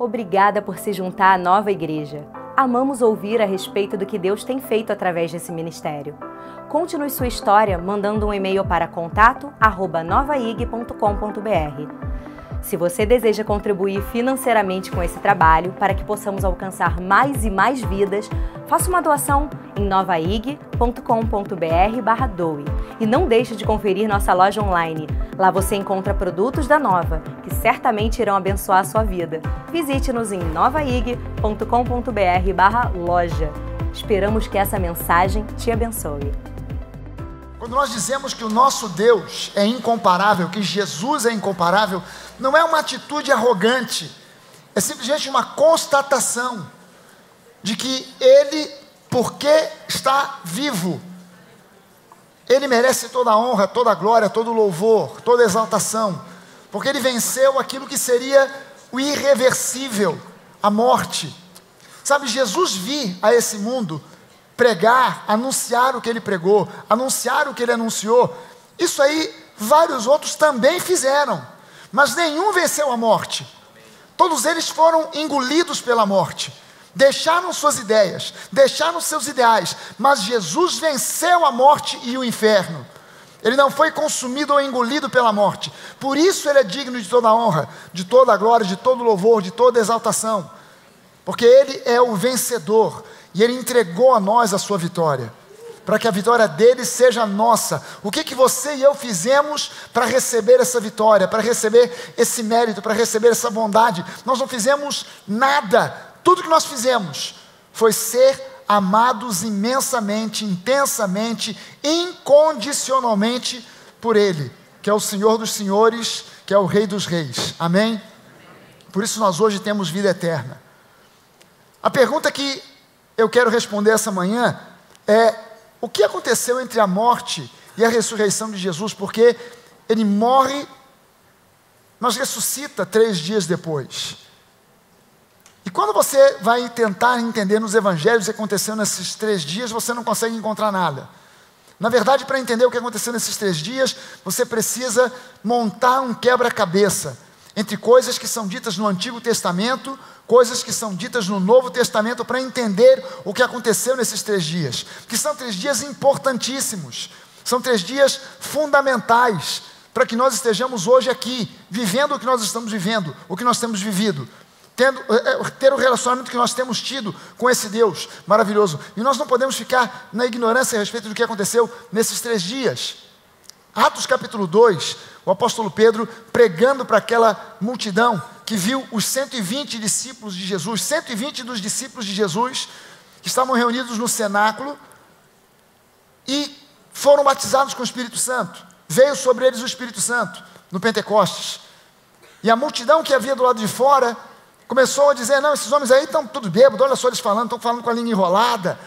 Obrigada por se juntar à Nova Igreja. Amamos ouvir a respeito do que Deus tem feito através desse ministério. Conte-nos sua história mandando um e-mail para contato@novaig.com.br. Se você deseja contribuir financeiramente com esse trabalho para que possamos alcançar mais e mais vidas, faça uma doação em novaig.com.br/doe. E não deixe de conferir nossa loja online. Lá você encontra produtos da Nova, que certamente irão abençoar a sua vida. Visite-nos em novaig.com.br/loja. Esperamos que essa mensagem te abençoe. Quando nós dizemos que o nosso Deus é incomparável, que Jesus é incomparável, não é uma atitude arrogante, é simplesmente uma constatação de que Ele, porque está vivo, Ele merece toda a honra, toda a glória, todo o louvor, toda a exaltação, porque Ele venceu aquilo que seria o irreversível, a morte. Sabe, Jesus vir a esse mundo pregar, anunciar o que Ele pregou, anunciar o que Ele anunciou, isso aí vários outros também fizeram, mas nenhum venceu a morte. Todos eles foram engolidos pela morte, deixaram suas ideias, deixaram seus ideais, mas Jesus venceu a morte e o inferno. Ele não foi consumido ou engolido pela morte, por isso Ele é digno de toda a honra, de toda a glória, de todo o louvor, de toda a exaltação, porque Ele é o vencedor, e Ele entregou a nós a sua vitória, para que a vitória dele seja nossa. O que você e eu fizemos para receber essa vitória, para receber esse mérito, para receber essa bondade? Nós não fizemos nada. Tudo que nós fizemos foi ser amados imensamente, intensamente, incondicionalmente por Ele, que é o Senhor dos senhores, que é o Rei dos reis. Amém? Por isso nós hoje temos vida eterna. A pergunta que eu quero responder essa manhã é: o que aconteceu entre a morte e a ressurreição de Jesus? Porque Ele morre, mas ressuscita 3 dias depois. E quando você vai tentar entender nos evangelhos o que aconteceu nesses 3 dias, você não consegue encontrar nada. Na verdade, para entender o que aconteceu nesses 3 dias, você precisa montar um quebra-cabeça entre coisas que são ditas no Antigo Testamento, coisas que são ditas no Novo Testamento, para entender o que aconteceu nesses 3 dias, que são 3 dias importantíssimos, são 3 dias fundamentais, para que nós estejamos hoje aqui, vivendo o que nós estamos vivendo, o que nós temos vivido, ter o relacionamento que nós temos tido com esse Deus maravilhoso, e nós não podemos ficar na ignorância a respeito do que aconteceu nesses 3 dias. Atos capítulo 2, o apóstolo Pedro pregando para aquela multidão, que viu os 120 discípulos de Jesus, 120 dos discípulos de Jesus, que estavam reunidos no cenáculo, e foram batizados com o Espírito Santo. Veio sobre eles o Espírito Santo, no Pentecostes, e a multidão que havia do lado de fora começou a dizer: não, esses homens aí estão tudo bêbados, olha só eles falando, estão falando com a língua enrolada.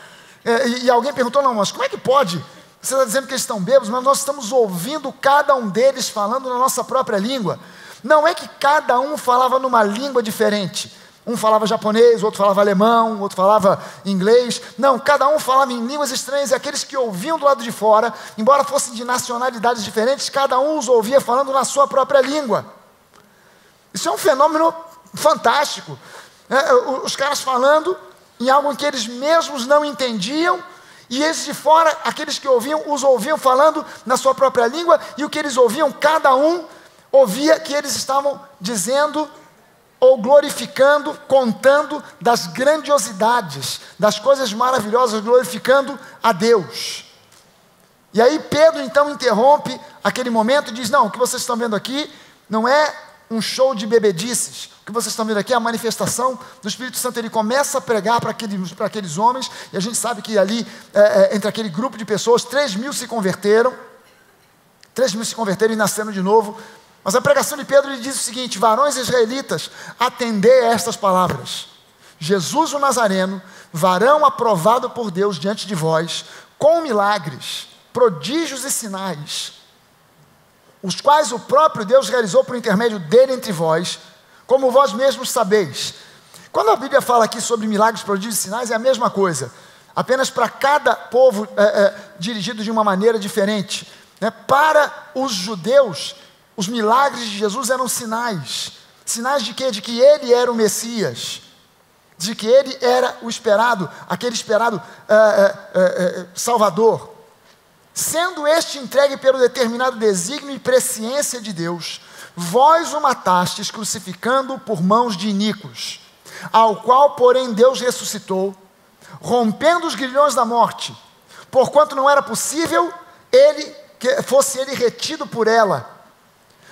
E alguém perguntou: não, mas como é que pode? Você está dizendo que eles estão bêbados, mas nós estamos ouvindo cada um deles falando na nossa própria língua. Não é que cada um falava numa língua diferente, um falava japonês, outro falava alemão, outro falava inglês, não, cada um falava em línguas estranhas, e aqueles que ouviam do lado de fora, embora fossem de nacionalidades diferentes, cada um os ouvia falando na sua própria língua. Isso é um fenômeno fantástico, os caras falando em algo que eles mesmos não entendiam, e esses de fora, aqueles que ouviam, os ouviam falando na sua própria língua, e o que eles ouviam, cada um ouvia que eles estavam dizendo ou glorificando, contando das grandiosidades, das coisas maravilhosas, glorificando a Deus. E aí Pedro então interrompe aquele momento e diz: não, o que vocês estão vendo aqui não é um show de bebedices, o que vocês estão vendo aqui é a manifestação do Espírito Santo. Ele começa a pregar para aqueles homens, e a gente sabe que ali, entre aquele grupo de pessoas, 3.000 se converteram, 3.000 se converteram e nasceram de novo. Mas a pregação de Pedro, ele diz o seguinte: varões israelitas, atendei a estas palavras. Jesus o Nazareno, varão aprovado por Deus diante de vós, com milagres, prodígios e sinais, os quais o próprio Deus realizou por intermédio dele entre vós, como vós mesmos sabeis. Quando a Bíblia fala aqui sobre milagres, prodígios e sinais, é a mesma coisa, apenas para cada povo dirigido de uma maneira diferente. Para os judeus, os milagres de Jesus eram sinais, Sinais de quê? De que ele era o Messias, de que ele era o esperado, aquele esperado Salvador. Sendo este entregue pelo determinado desígnio e presciência de Deus, vós o matastes crucificando-o por mãos de iníquos, ao qual, porém, Deus ressuscitou, rompendo os grilhões da morte, porquanto não era possível que fosse ele retido por ela.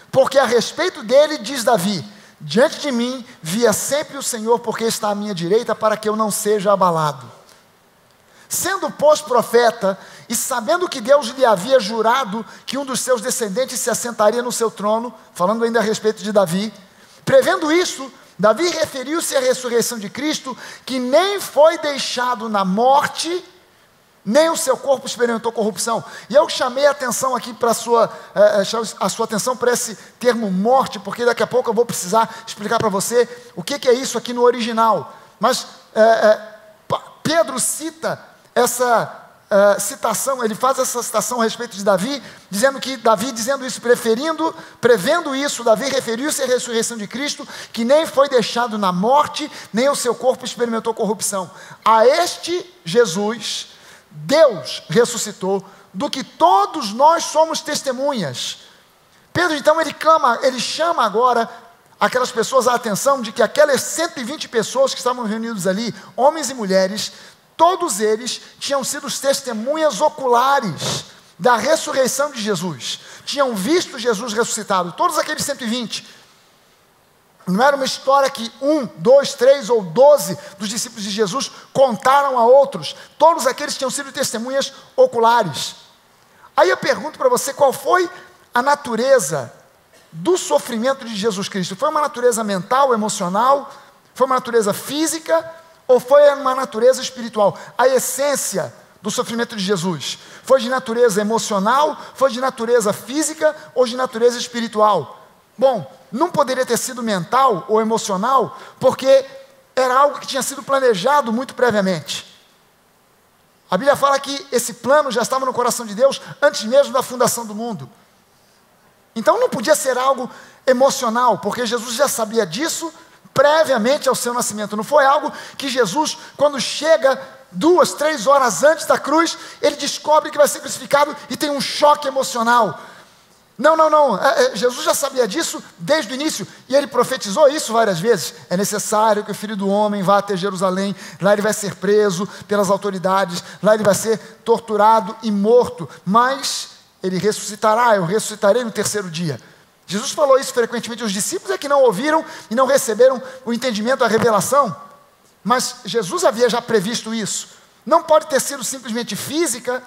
Porque a respeito dele, diz Davi, diante de mim via sempre o Senhor, porque está à minha direita, para que eu não seja abalado. Sendo, pois, profeta, e sabendo que Deus lhe havia jurado que um dos seus descendentes se assentaria no seu trono, falando ainda a respeito de Davi, prevendo isso, Davi referiu-se à ressurreição de Cristo, que nem foi deixado na morte, nem o seu corpo experimentou corrupção. E eu chamei a atenção aqui para a sua atenção para esse termo morte, porque daqui a pouco eu vou precisar explicar para você o que é isso aqui no original. Mas Pedro cita ele faz essa citação a respeito de Davi, dizendo que Davi, dizendo isso, prevendo isso, Davi referiu-se à ressurreição de Cristo, que nem foi deixado na morte, nem o seu corpo experimentou corrupção. A este Jesus, Deus ressuscitou, do que todos nós somos testemunhas. Pedro, então, ele chama agora aquelas pessoas à atenção de que aquelas 120 pessoas que estavam reunidas ali, homens e mulheres, todos eles tinham sido testemunhas oculares da ressurreição de Jesus. Tinham visto Jesus ressuscitado, todos aqueles 120. Não era uma história que 1, 2, 3 ou 12 dos discípulos de Jesus contaram a outros. Todos aqueles tinham sido testemunhas oculares. Aí eu pergunto para você, qual foi a natureza do sofrimento de Jesus Cristo? Foi uma natureza mental, emocional? Foi uma natureza física? Ou foi uma natureza espiritual? A essência do sofrimento de Jesus foi de natureza emocional, foi de natureza física ou de natureza espiritual? Bom, não poderia ter sido mental ou emocional, porque era algo que tinha sido planejado muito previamente. A Bíblia fala que esse plano já estava no coração de Deus antes mesmo da fundação do mundo. Então não podia ser algo emocional, porque Jesus já sabia disso previamente ao seu nascimento. Não foi algo que Jesus, quando chega 2, 3 horas antes da cruz, ele descobre que vai ser crucificado e tem um choque emocional. Não. Jesus já sabia disso desde o início, e ele profetizou isso várias vezes. É necessário que o Filho do Homem vá até Jerusalém, lá ele vai ser preso pelas autoridades, lá ele vai ser torturado e morto, mas ele ressuscitará, eu ressuscitarei no terceiro dia. Jesus falou isso frequentemente. Os discípulos é que não ouviram e não receberam o entendimento, a revelação. Mas Jesus havia já previsto isso. Não pode ter sido simplesmente física,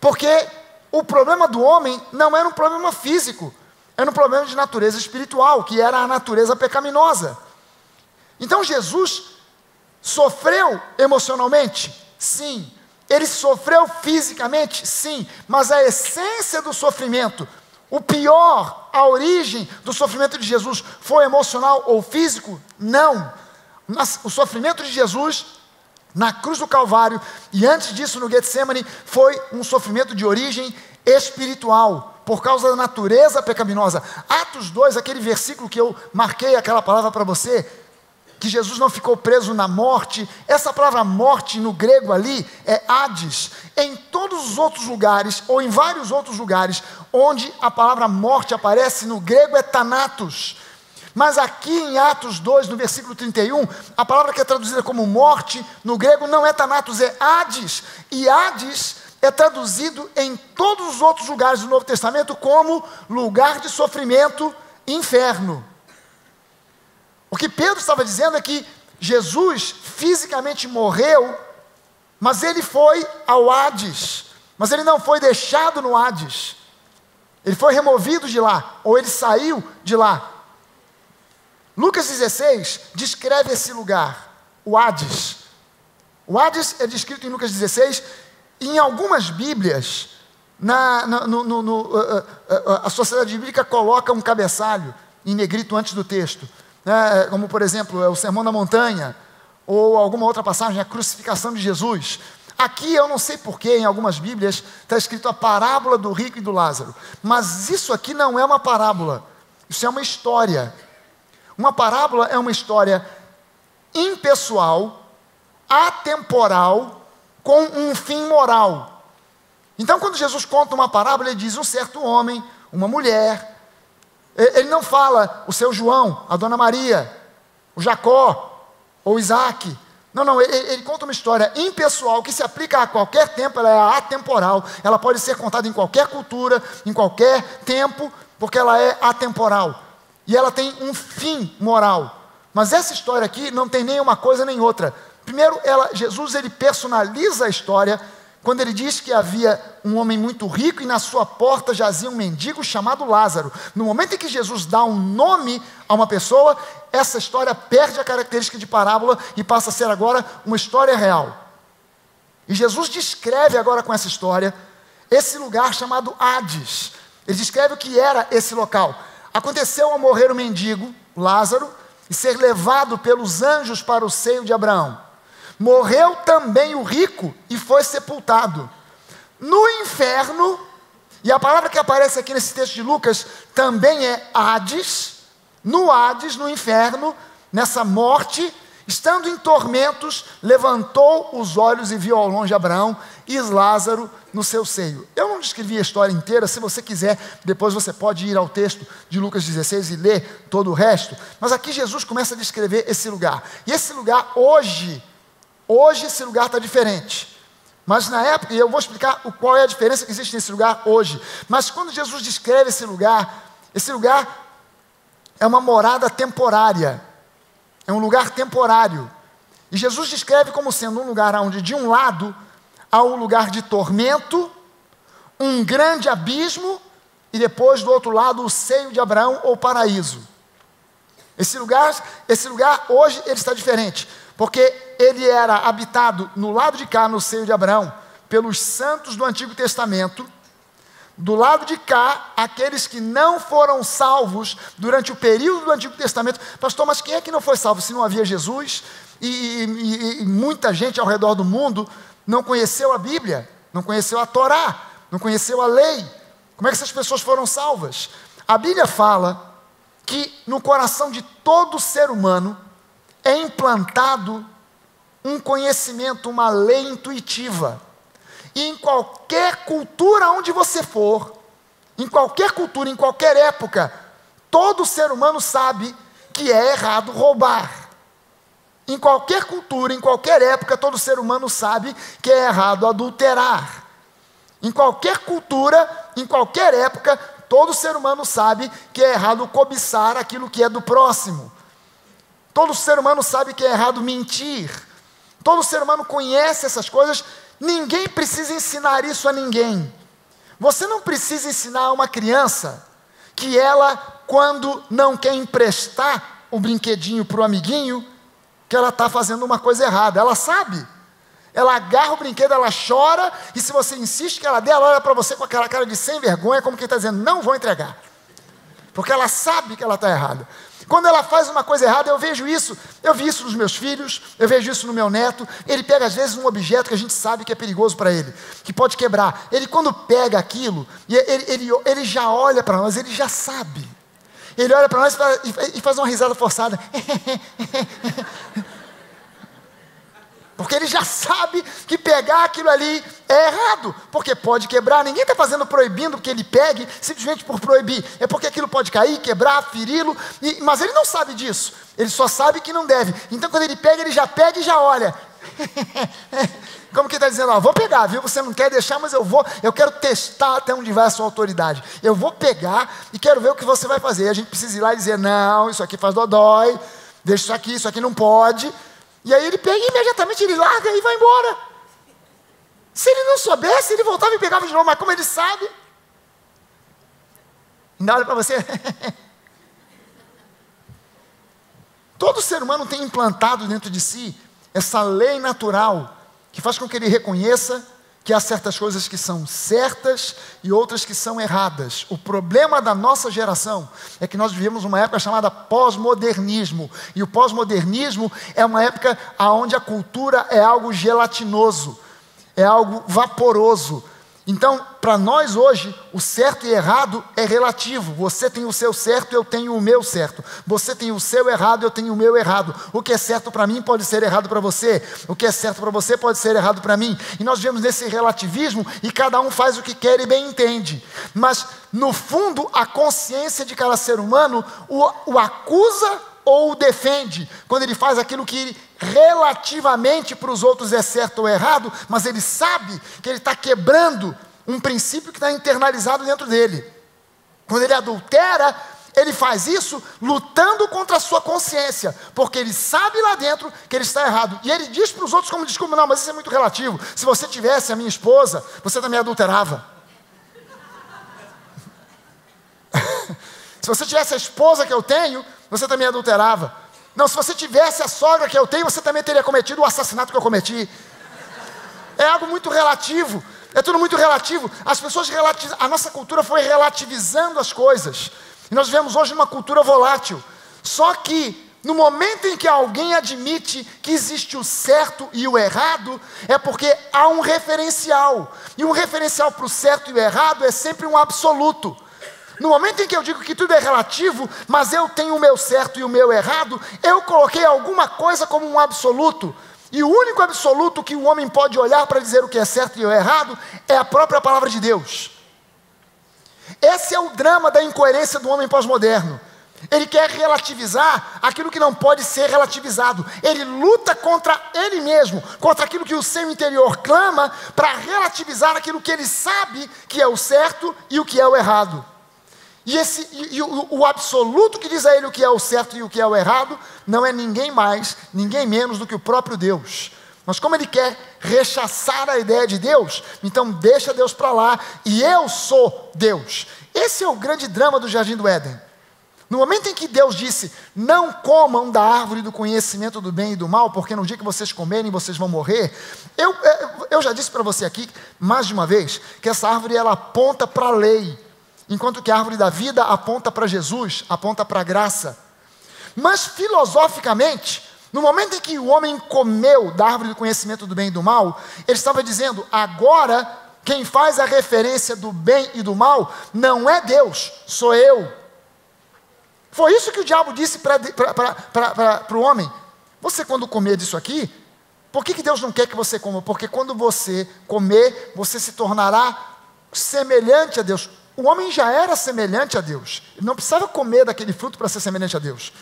porque o problema do homem não era um problema físico. Era um problema de natureza espiritual, que era a natureza pecaminosa. Então Jesus sofreu emocionalmente? Sim. Ele sofreu fisicamente? Sim. Mas a essência do sofrimento, o pior, a origem do sofrimento de Jesus foi emocional ou físico? Não. Mas o sofrimento de Jesus na cruz do Calvário e antes disso no Getsêmani foi um sofrimento de origem espiritual, por causa da natureza pecaminosa. Atos 2, aquele versículo que eu marquei aquela palavra para você, que Jesus não ficou preso na morte. Essa palavra morte no grego ali é Hades. Em todos os outros lugares, ou em vários outros lugares, onde a palavra morte aparece no grego é Thanatos. Mas aqui em Atos 2, no versículo 31, a palavra que é traduzida como morte no grego não é Thanatos, é Hades. E Hades é traduzido em todos os outros lugares do Novo Testamento como lugar de sofrimento, inferno. O que Pedro estava dizendo é que Jesus fisicamente morreu, mas ele foi ao Hades. Mas ele não foi deixado no Hades. Ele foi removido de lá, ou ele saiu de lá. Lucas 16 descreve esse lugar, o Hades. O Hades é descrito em Lucas 16, e em algumas Bíblias, a Sociedade Bíblica coloca um cabeçalho em negrito antes do texto. Como por exemplo, o Sermão da Montanha, ou alguma outra passagem, a crucificação de Jesus. Aqui eu não sei porquê, em algumas Bíblias está escrito a parábola do rico e do Lázaro, mas isso aqui não é uma parábola, isso é uma história. Uma parábola é uma história impessoal, atemporal, com um fim moral. Então, quando Jesus conta uma parábola, ele diz um certo homem, uma mulher. Ele não fala o seu João, a dona Maria, o Jacó ou Isaac. Não, não, ele conta uma história impessoal que se aplica a qualquer tempo, ela é atemporal, ela pode ser contada em qualquer cultura, em qualquer tempo, porque ela é atemporal, e ela tem um fim moral. Mas essa história aqui não tem nem uma coisa nem outra. Primeiro, Jesus personaliza a história, quando ele diz que havia um homem muito rico e na sua porta jazia um mendigo chamado Lázaro. No momento em que Jesus dá um nome a uma pessoa, essa história perde a característica de parábola e passa a ser agora uma história real. E Jesus descreve agora com essa história esse lugar chamado Hades. Ele descreve o que era esse local. Aconteceu ao morrer o mendigo, Lázaro, e ser levado pelos anjos para o seio de Abraão. Morreu também o rico e foi sepultado. No inferno, e a palavra que aparece aqui nesse texto de Lucas também é Hades, no inferno, nessa morte, estando em tormentos, levantou os olhos e viu ao longe Abraão e Lázaro no seu seio. Eu não descrevi a história inteira, se você quiser, depois você pode ir ao texto de Lucas 16 e ler todo o resto, mas aqui Jesus começa a descrever esse lugar. E esse lugar hoje esse lugar está diferente, mas na época, e eu vou explicar qual é a diferença que existe nesse lugar hoje, mas quando Jesus descreve esse lugar é uma morada temporária, é um lugar temporário, e Jesus descreve como sendo um lugar onde de um lado há um lugar de tormento, um grande abismo, e depois do outro lado o seio de Abraão ou paraíso. Esse lugar hoje ele está diferente, porque ele era habitado no lado de cá, no seio de Abraão, pelos santos do Antigo Testamento, do lado de cá, aqueles que não foram salvos durante o período do Antigo Testamento. Pastor, mas quem é que não foi salvo se não havia Jesus? E muita gente ao redor do mundo não conheceu a Bíblia, não conheceu a Torá, não conheceu a lei. Como é que essas pessoas foram salvas? A Bíblia fala que no coração de todo ser humano é implantado um conhecimento, uma lei intuitiva. E em qualquer cultura onde você for, em qualquer cultura, em qualquer época, todo ser humano sabe que é errado roubar. Em qualquer cultura, em qualquer época, todo ser humano sabe que é errado adulterar. Em qualquer cultura, em qualquer época, todo ser humano sabe que é errado cobiçar aquilo que é do próximo. Todo ser humano sabe que é errado mentir. Todo ser humano conhece essas coisas. Ninguém precisa ensinar isso a ninguém. Você não precisa ensinar a uma criança que ela, quando não quer emprestar o brinquedinho para o amiguinho, que ela está fazendo uma coisa errada. Ela sabe. Ela agarra o brinquedo, ela chora, e se você insiste que ela dê, ela olha para você com aquela cara de sem vergonha, como quem está dizendo, não vou entregar. Porque ela sabe que ela está errada. Quando ela faz uma coisa errada, eu vejo isso. Eu vi isso nos meus filhos, eu vejo isso no meu neto. Ele pega às vezes um objeto que a gente sabe que é perigoso para ele, que pode quebrar. Ele quando pega aquilo, ele já olha para nós, ele já sabe. Ele olha para nós e faz uma risada forçada. Porque ele já sabe que pegar aquilo ali é errado, porque pode quebrar. Ninguém está fazendo proibindo que ele pegue, simplesmente por proibir. É porque aquilo pode cair, quebrar, feri-lo, mas ele não sabe disso. Ele só sabe que não deve. Então quando ele já pega e já olha. Como que está dizendo, ó, vou pegar, viu? Você não quer deixar, mas eu vou. Eu quero testar até onde vai a sua autoridade. Eu vou pegar e quero ver o que você vai fazer. E a gente precisa ir lá e dizer, não, isso aqui faz dodói, deixa isso aqui não pode. E aí ele pega e imediatamente ele larga e vai embora. Se ele não soubesse, ele voltava e pegava de novo. Mas como ele sabe? Ainda olha para você. Todo ser humano tem implantado dentro de si essa lei natural que faz com que ele reconheça que há certas coisas que são certas e outras que são erradas. O problema da nossa geração é que nós vivemos uma época chamada pós-modernismo, e o pós-modernismo é uma época onde a cultura é algo gelatinoso, é algo vaporoso, Então, para nós hoje, o certo e errado é relativo. Você tem o seu certo, eu tenho o meu certo. Você tem o seu errado, eu tenho o meu errado. O que é certo para mim pode ser errado para você. O que é certo para você pode ser errado para mim. E nós vivemos nesse relativismo e cada um faz o que quer e bem entende. Mas, no fundo, a consciência de cada ser humano o acusa ou o defende, quando ele faz aquilo que relativamente para os outros é certo ou errado, mas ele sabe que ele está quebrando um princípio que está internalizado dentro dele. Quando ele adultera, ele faz isso lutando contra a sua consciência, porque ele sabe lá dentro que ele está errado, e ele diz para os outros como desculpa, não, mas isso é muito relativo, se você tivesse a minha esposa, você também adulterava. Se você tivesse a esposa que eu tenho, você também adulterava. Não, se você tivesse a sogra que eu tenho, você também teria cometido o assassinato que eu cometi. É algo muito relativo. É tudo muito relativo. As pessoas relativizam. A nossa cultura foi relativizando as coisas. E nós vivemos hoje numa cultura volátil. Só que, no momento em que alguém admite que existe o certo e o errado, é porque há um referencial. E um referencial para o certo e o errado é sempre um absoluto. No momento em que eu digo que tudo é relativo, mas eu tenho o meu certo e o meu errado, eu coloquei alguma coisa como um absoluto. E o único absoluto que o homem pode olhar para dizer o que é certo e o errado é a própria palavra de Deus. Esse é o drama da incoerência do homem pós-moderno. Ele quer relativizar aquilo que não pode ser relativizado. Ele luta contra ele mesmo, contra aquilo que o seu interior clama, para relativizar aquilo que ele sabe que é o certo e o que é o errado. E o absoluto que diz a ele o que é o certo e o que é o errado, não é ninguém mais, ninguém menos do que o próprio Deus. Mas como ele quer rechaçar a ideia de Deus, então deixa Deus para lá, e eu sou Deus. Esse é o grande drama do Jardim do Éden. No momento em que Deus disse, não comam da árvore do conhecimento do bem e do mal, porque no dia que vocês comerem, vocês vão morrer. Eu já disse para você aqui, mais de uma vez, que essa árvore ela aponta para a lei. Enquanto que a árvore da vida aponta para Jesus, aponta para a graça. Mas filosoficamente, no momento em que o homem comeu da árvore do conhecimento do bem e do mal, ele estava dizendo, agora quem faz a referência do bem e do mal não é Deus, sou eu. Foi isso que o diabo disse para o homem. Você quando comer disso aqui, por que Deus não quer que você coma? Porque quando você comer, você se tornará semelhante a Deus. O homem já era semelhante a Deus. Ele não precisava comer daquele fruto para ser semelhante a Deus.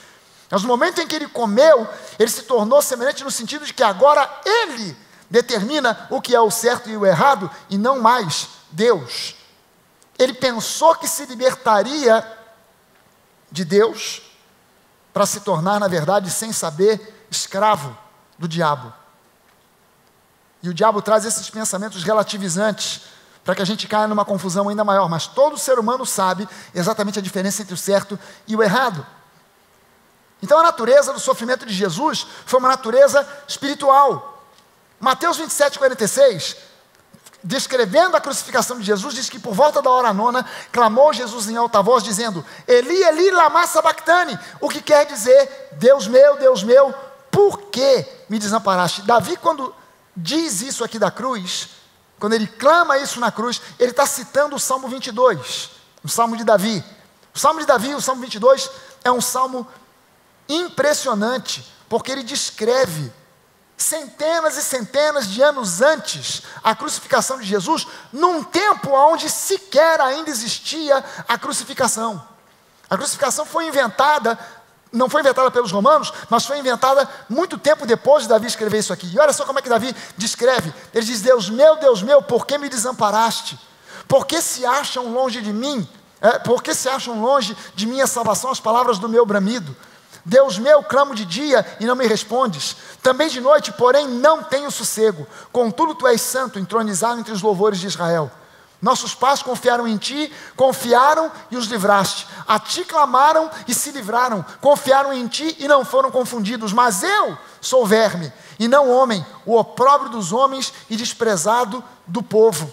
Mas no momento em que ele comeu, ele se tornou semelhante no sentido de que agora ele determina o que é o certo e o errado, e não mais Deus. Ele pensou que se libertaria de Deus para se tornar, na verdade, sem saber, escravo do diabo. E o diabo traz esses pensamentos relativizantes, para que a gente caia numa confusão ainda maior, mas todo ser humano sabe exatamente a diferença entre o certo e o errado. Então a natureza do sofrimento de Jesus foi uma natureza espiritual. Mateus 27:46, descrevendo a crucificação de Jesus, diz que por volta da hora nona, clamou Jesus em alta voz, dizendo, Eli, Eli, lama sabactani, o que quer dizer, Deus meu, por que me desamparaste? Davi, quando diz isso aqui da cruz, quando ele clama isso na cruz, ele está citando o Salmo 22, o Salmo de Davi. O Salmo de Davi, o Salmo 22, é um salmo impressionante, porque ele descreve centenas e centenas de anos antes a crucificação de Jesus, num tempo onde sequer ainda existia a crucificação. A crucificação foi inventada, não foi inventada pelos romanos, mas foi inventada muito tempo depois de Davi escrever isso aqui. E olha só como é que Davi descreve. Ele diz, Deus meu, por que me desamparaste? Por que se acham longe de mim? Por que se acham longe de minha salvação as palavras do meu bramido? Deus meu, clamo de dia e não me respondes. Também de noite, porém, não tenho sossego. Contudo, tu és santo, entronizado entre os louvores de Israel. Nossos pais confiaram em ti, confiaram e os livraste. A ti clamaram e se livraram. Confiaram em ti e não foram confundidos. Mas eu sou verme e não homem, o opróbrio dos homens e desprezado do povo.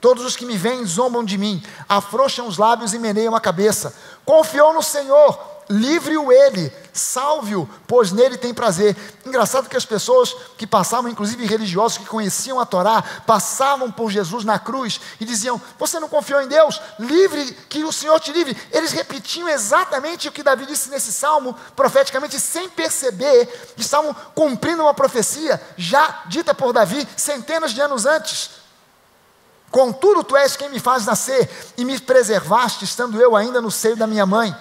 Todos os que me veem zombam de mim, afrouxam os lábios e meneiam a cabeça. Confiou no Senhor, livre-o ele, salve-o, pois nele tem prazer. Engraçado que as pessoas que passavam, inclusive religiosos que conheciam a Torá, passavam por Jesus na cruz e diziam: você não confiou em Deus? Livre, que o Senhor te livre. Eles repetiam exatamente o que Davi disse nesse salmo, profeticamente, sem perceber, estavam cumprindo uma profecia já dita por Davi centenas de anos antes. Contudo, tu és quem me faz nascer e me preservaste, estando eu ainda no seio da minha mãe.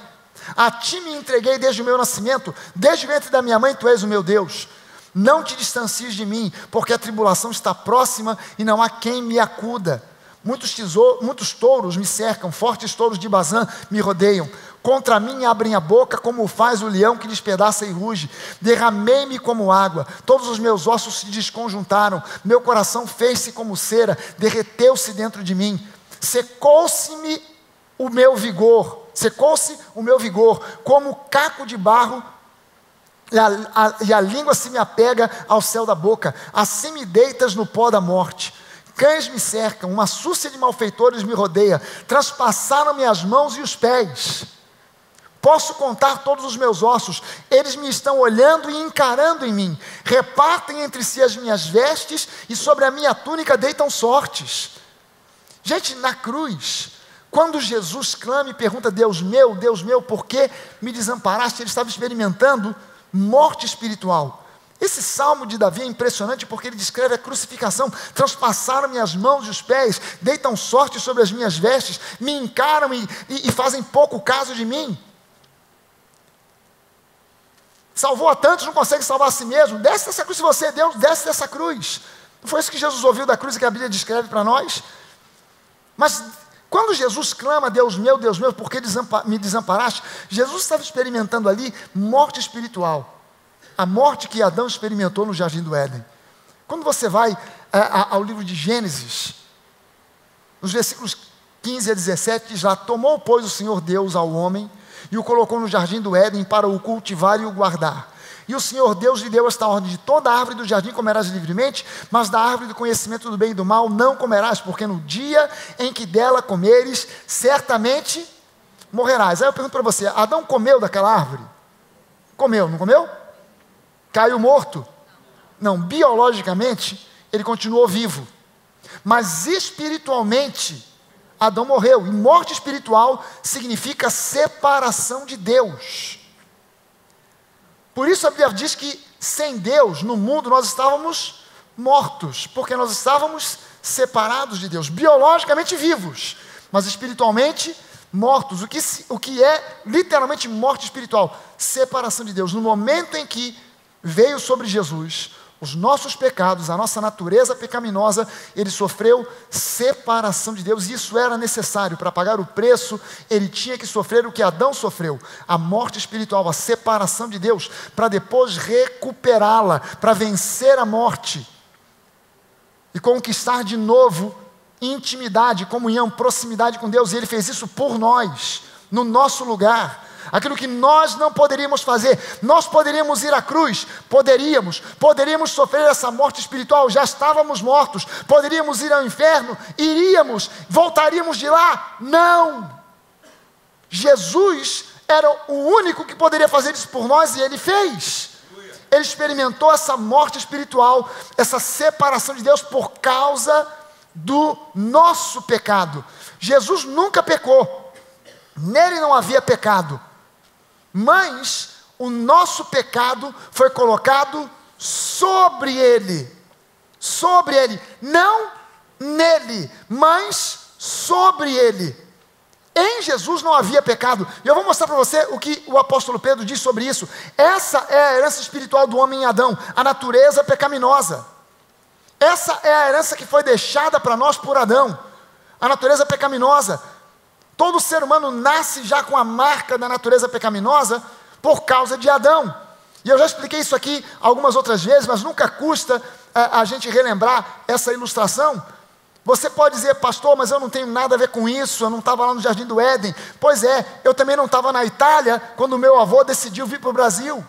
A ti me entreguei desde o meu nascimento, desde o ventre da minha mãe tu és o meu Deus. Não te distancies de mim, porque a tribulação está próxima e não há quem me acuda. Muitos touros me cercam, fortes touros de Bazã me rodeiam. Contra mim abrem a boca, como faz o leão que despedaça e ruge. Derramei-me como água, todos os meus ossos se desconjuntaram, meu coração fez-se como cera, derreteu-se dentro de mim. Secou-se-me o meu vigor, secou-se o meu vigor, como caco de barro, e a língua se me apega ao céu da boca. Assim me deitas no pó da morte. Cães me cercam, uma súcia de malfeitores me rodeia, traspassaram-me as mãos e os pés. Posso contar todos os meus ossos, eles me estão olhando e encarando em mim. Repartem entre si as minhas vestes e sobre a minha túnica deitam sortes. Gente, na cruz, quando Jesus clama e pergunta: Deus meu, por que me desamparaste? Ele estava experimentando morte espiritual. Esse salmo de Davi é impressionante porque ele descreve a crucificação. Transpassaram-me as mãos e os pés, deitam sorte sobre as minhas vestes, me encaram e fazem pouco caso de mim. Salvou a tantos, não consegue salvar a si mesmo. Desce dessa cruz, se você é Deus, desce dessa cruz. Não foi isso que Jesus ouviu da cruz e que a Bíblia descreve para nós? Mas quando Jesus clama: Deus meu, por que me desamparaste? Jesus estava experimentando ali morte espiritual. A morte que Adão experimentou no Jardim do Éden. Quando você vai ao livro de Gênesis, nos versículos 15 a 17, diz lá: tomou, pois, o Senhor Deus ao homem e o colocou no jardim do Éden para o cultivar e o guardar. E o Senhor Deus lhe deu esta ordem: de toda a árvore do jardim comerás livremente, mas da árvore do conhecimento do bem e do mal não comerás, porque no dia em que dela comeres, certamente morrerás. Aí eu pergunto para você: Adão comeu daquela árvore? Comeu, não comeu? Caiu morto? Não, biologicamente ele continuou vivo, mas espiritualmente Adão morreu. E morte espiritual significa separação de Deus. Por isso a Bíblia diz que sem Deus no mundo nós estávamos mortos, porque nós estávamos separados de Deus, biologicamente vivos, mas espiritualmente mortos. O que é literalmente morte espiritual? Separação de Deus. No momento em que veio sobre Jesus os nossos pecados, a nossa natureza pecaminosa, ele sofreu separação de Deus. Isso era necessário. Para pagar o preço, ele tinha que sofrer o que Adão sofreu: a morte espiritual, a separação de Deus, para depois recuperá-la, para vencer a morte e conquistar de novo intimidade, comunhão, proximidade com Deus. E ele fez isso por nós, no nosso lugar. Aquilo que nós não poderíamos fazer. Nós poderíamos ir à cruz, poderíamos sofrer essa morte espiritual, já estávamos mortos. Poderíamos ir ao inferno, iríamos, voltaríamos de lá. Não! Jesus era o único que poderia fazer isso por nós, e ele fez. Ele experimentou essa morte espiritual, essa separação de Deus por causa do nosso pecado. Jesus nunca pecou, nele não havia pecado, mas o nosso pecado foi colocado sobre ele, não nele, mas sobre ele. Em Jesus não havia pecado. E eu vou mostrar para você o que o apóstolo Pedro diz sobre isso. Essa é a herança espiritual do homem em Adão, a natureza pecaminosa. Essa é a herança que foi deixada para nós por Adão, a natureza pecaminosa. Todo ser humano nasce já com a marca da natureza pecaminosa por causa de Adão. E eu já expliquei isso aqui algumas outras vezes, mas nunca custa a gente relembrar essa ilustração. Você pode dizer: pastor, mas eu não tenho nada a ver com isso, eu não estava lá no Jardim do Éden. Pois é, eu também não estava na Itália quando meu avô decidiu vir para o Brasil.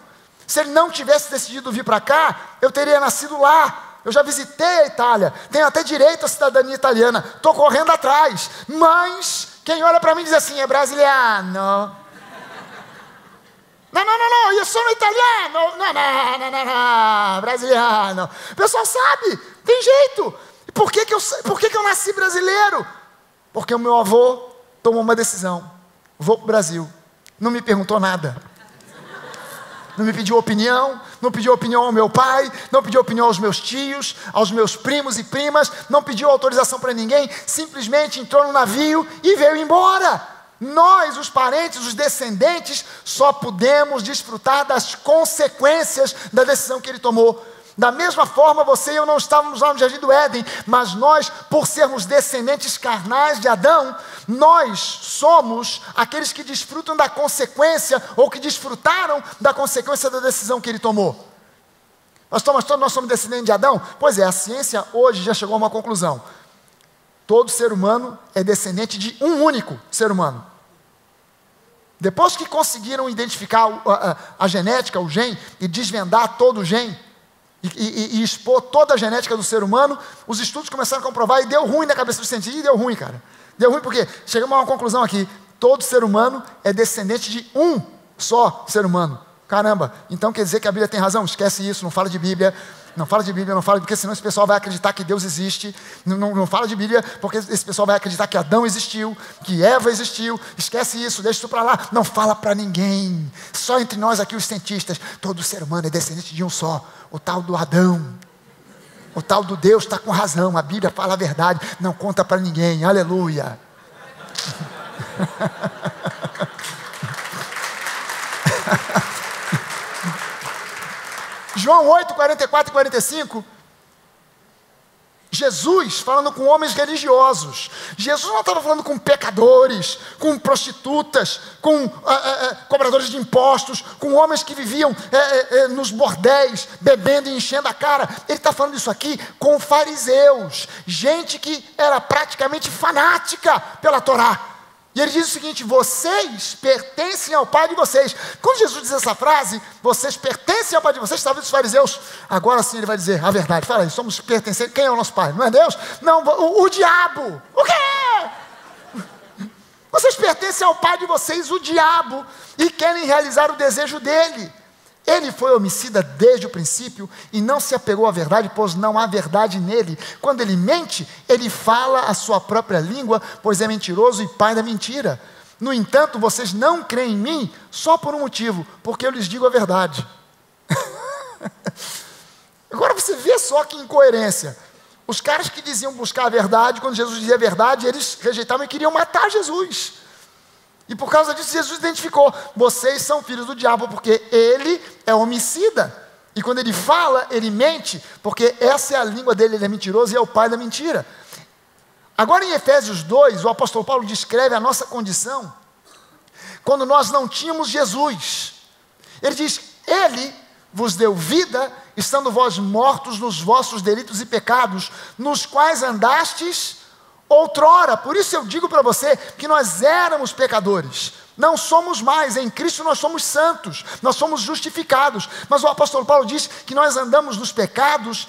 Se ele não tivesse decidido vir para cá, eu teria nascido lá. Eu já visitei a Itália, tenho até direito à cidadania italiana, estou correndo atrás, mas quem olha para mim diz assim: é brasiliano. Não, não, não, não, eu sou italiano, não, não, não, não, não, brasiliano. O pessoal sabe, tem jeito. E por que eu nasci brasileiro? Porque o meu avô tomou uma decisão. Vou para o Brasil. Não me perguntou nada. Não me pediu opinião, não pediu opinião ao meu pai, não pediu opinião aos meus tios, aos meus primos e primas, não pediu autorização para ninguém, simplesmente entrou no navio e veio embora. Nós, os parentes, os descendentes, só podemos desfrutar das consequências da decisão que ele tomou. Da mesma forma, você e eu não estávamos lá no Jardim do Éden, mas nós, por sermos descendentes carnais de Adão, nós somos aqueles que desfrutam da consequência, ou que desfrutaram da consequência da decisão que ele tomou. Todos nós somos descendentes de Adão? Pois é, a ciência hoje já chegou a uma conclusão. Todo ser humano é descendente de um único ser humano. Depois que conseguiram identificar a genética, o gene, e desvendar todo o gene, e expor toda a genética do ser humano, os estudos começaram a comprovar, e deu ruim na cabeça dos cientistas, e deu ruim, cara. Deu ruim porque chegamos a uma conclusão aqui: todo ser humano é descendente de um só ser humano. Caramba, então quer dizer que a Bíblia tem razão? Esquece isso, não fala de Bíblia. Não fala de Bíblia, não fala, porque senão esse pessoal vai acreditar que Deus existe. Não fala de Bíblia, porque esse pessoal vai acreditar que Adão existiu, que Eva existiu. Esquece isso, deixa isso para lá. Não fala para ninguém. Só entre nós aqui, os cientistas. Todo ser humano é descendente de um só. O tal do Adão. O tal do Deus está com razão. A Bíblia fala a verdade. Não conta para ninguém. Aleluia. João 8, 44 e 45, Jesus falando com homens religiosos. Jesus não estava falando com pecadores, com prostitutas, com cobradores de impostos, com homens que viviam nos bordéis, bebendo e enchendo a cara. Ele está falando isso aqui com fariseus, gente que era praticamente fanática pela Torá. E ele diz o seguinte: vocês pertencem ao pai de vocês. Quando Jesus diz essa frase, vocês pertencem ao pai de vocês, talvez os fariseus, agora sim ele vai dizer a verdade. Fala aí, somos pertencentes, quem é o nosso pai? Não é Deus? Não, o diabo. O quê? Vocês pertencem ao pai de vocês, o diabo, e querem realizar o desejo dele. Ele foi homicida desde o princípio e não se apegou à verdade, pois não há verdade nele. Quando ele mente, ele fala a sua própria língua, pois é mentiroso e pai da mentira. No entanto, vocês não creem em mim só por um motivo, porque eu lhes digo a verdade. Agora você vê só que incoerência. Os caras que diziam buscar a verdade, quando Jesus dizia a verdade, eles rejeitavam e queriam matar Jesus. E por causa disso, Jesus identificou: vocês são filhos do diabo, porque ele é homicida. E quando ele fala, ele mente, porque essa é a língua dele, ele é mentiroso e é o pai da mentira. Agora em Efésios 2, o apóstolo Paulo descreve a nossa condição, quando nós não tínhamos Jesus. Ele diz: ele vos deu vida, estando vós mortos nos vossos delitos e pecados, nos quais andastes outrora. Por isso eu digo para você que nós éramos pecadores. Não somos mais, em Cristo nós somos santos, nós somos justificados. Mas o apóstolo Paulo diz que nós andamos nos pecados,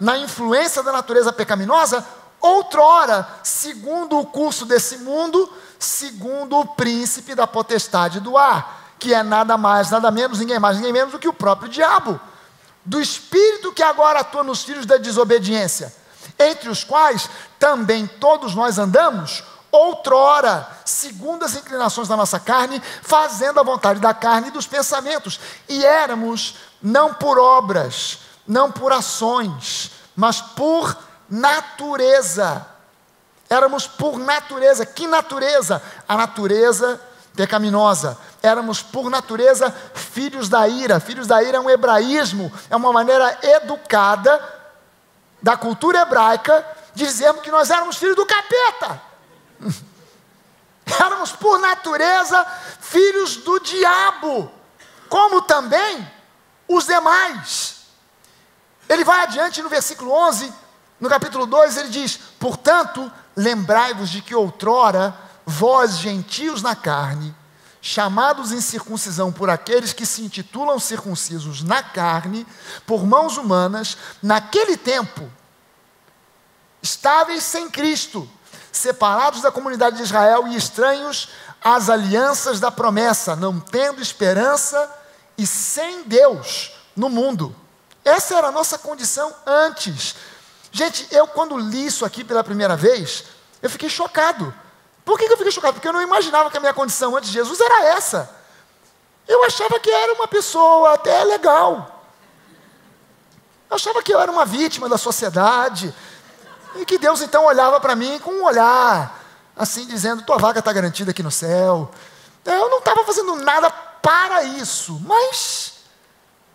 na influência da natureza pecaminosa, outrora, segundo o curso desse mundo, segundo o príncipe da potestade do ar, que é nada mais, nada menos, ninguém mais, ninguém menos do que o próprio diabo, do espírito que agora atua nos filhos da desobediência, entre os quais também todos nós andamos outrora, segundo as inclinações da nossa carne, fazendo a vontade da carne e dos pensamentos, e éramos não por obras, não por ações, mas por natureza. Éramos por natureza. Que natureza? A natureza pecaminosa. Éramos por natureza filhos da ira. Filhos da ira é um hebraísmo, é uma maneira educada da cultura hebraica, dizemos que nós éramos filhos do capeta. Éramos por natureza filhos do diabo, como também os demais. Ele vai adiante no versículo 11, no capítulo 2, ele diz: portanto, lembrai-vos de que outrora, vós gentios na carne, chamados em circuncisão por aqueles que se intitulam circuncisos na carne, por mãos humanas, naquele tempo, estáveis sem Cristo, separados da comunidade de Israel e estranhos às alianças da promessa, não tendo esperança e sem Deus no mundo. Essa era a nossa condição antes. Gente, eu quando li isso aqui pela primeira vez, eu fiquei chocado. Por que eu fiquei chocado? Porque eu não imaginava que a minha condição antes de Jesus era essa. Eu achava que era uma pessoa até legal. Eu achava que eu era uma vítima da sociedade. E que Deus então olhava para mim com um olhar, assim dizendo, tua vaga está garantida aqui no céu. Eu não estava fazendo nada para isso, mas,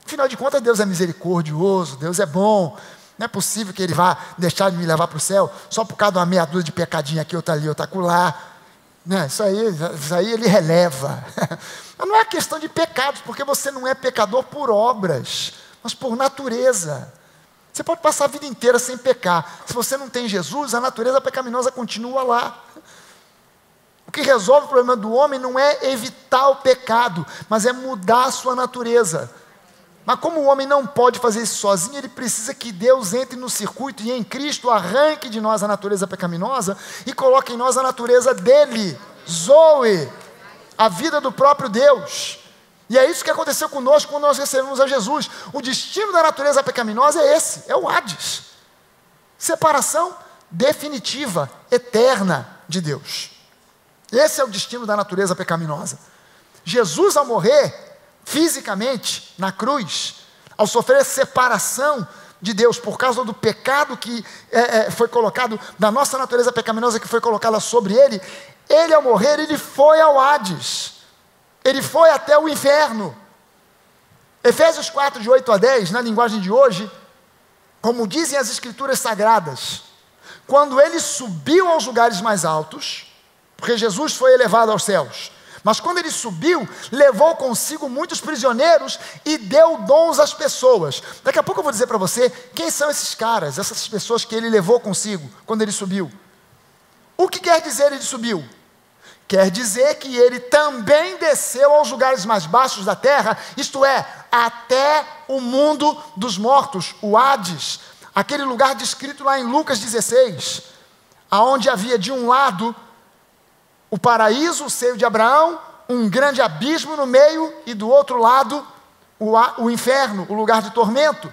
afinal de contas, Deus é misericordioso, Deus é bom. Não é possível que Ele vá deixar de me levar para o céu só por causa de uma meia dúzia de pecadinho aqui, outra ali, outra acolá. Né? Isso aí Ele releva. Não é questão de pecados, porque você não é pecador por obras, mas por natureza. Você pode passar a vida inteira sem pecar. Se você não tem Jesus, a natureza pecaminosa continua lá. O que resolve o problema do homem não é evitar o pecado, mas é mudar a sua natureza. Mas como o homem não pode fazer isso sozinho, ele precisa que Deus entre no circuito e em Cristo arranque de nós a natureza pecaminosa e coloque em nós a natureza dele, Zoe, a vida do próprio Deus. E é isso que aconteceu conosco quando nós recebemos a Jesus. O destino da natureza pecaminosa é esse, é o Hades. Separação definitiva, eterna de Deus. Esse é o destino da natureza pecaminosa. Jesus, ao morrer fisicamente na cruz, ao sofrer separação de Deus por causa do pecado que foi colocado, da nossa natureza pecaminosa que foi colocada sobre ele, ele ao morrer, ele foi ao Hades. Ele foi até o inferno. Efésios 4, de 8 a 10, na linguagem de hoje, como dizem as escrituras sagradas, quando ele subiu aos lugares mais altos, porque Jesus foi elevado aos céus, mas quando ele subiu, levou consigo muitos prisioneiros e deu dons às pessoas. Daqui a pouco eu vou dizer para você quem são esses caras, essas pessoas que ele levou consigo quando ele subiu. O que quer dizer ele subiu? Quer dizer que ele também desceu aos lugares mais baixos da terra, isto é, até o mundo dos mortos, o Hades, aquele lugar descrito lá em Lucas 16, aonde havia de um lado o paraíso, o seio de Abraão, um grande abismo no meio, e do outro lado o inferno, o lugar de tormento.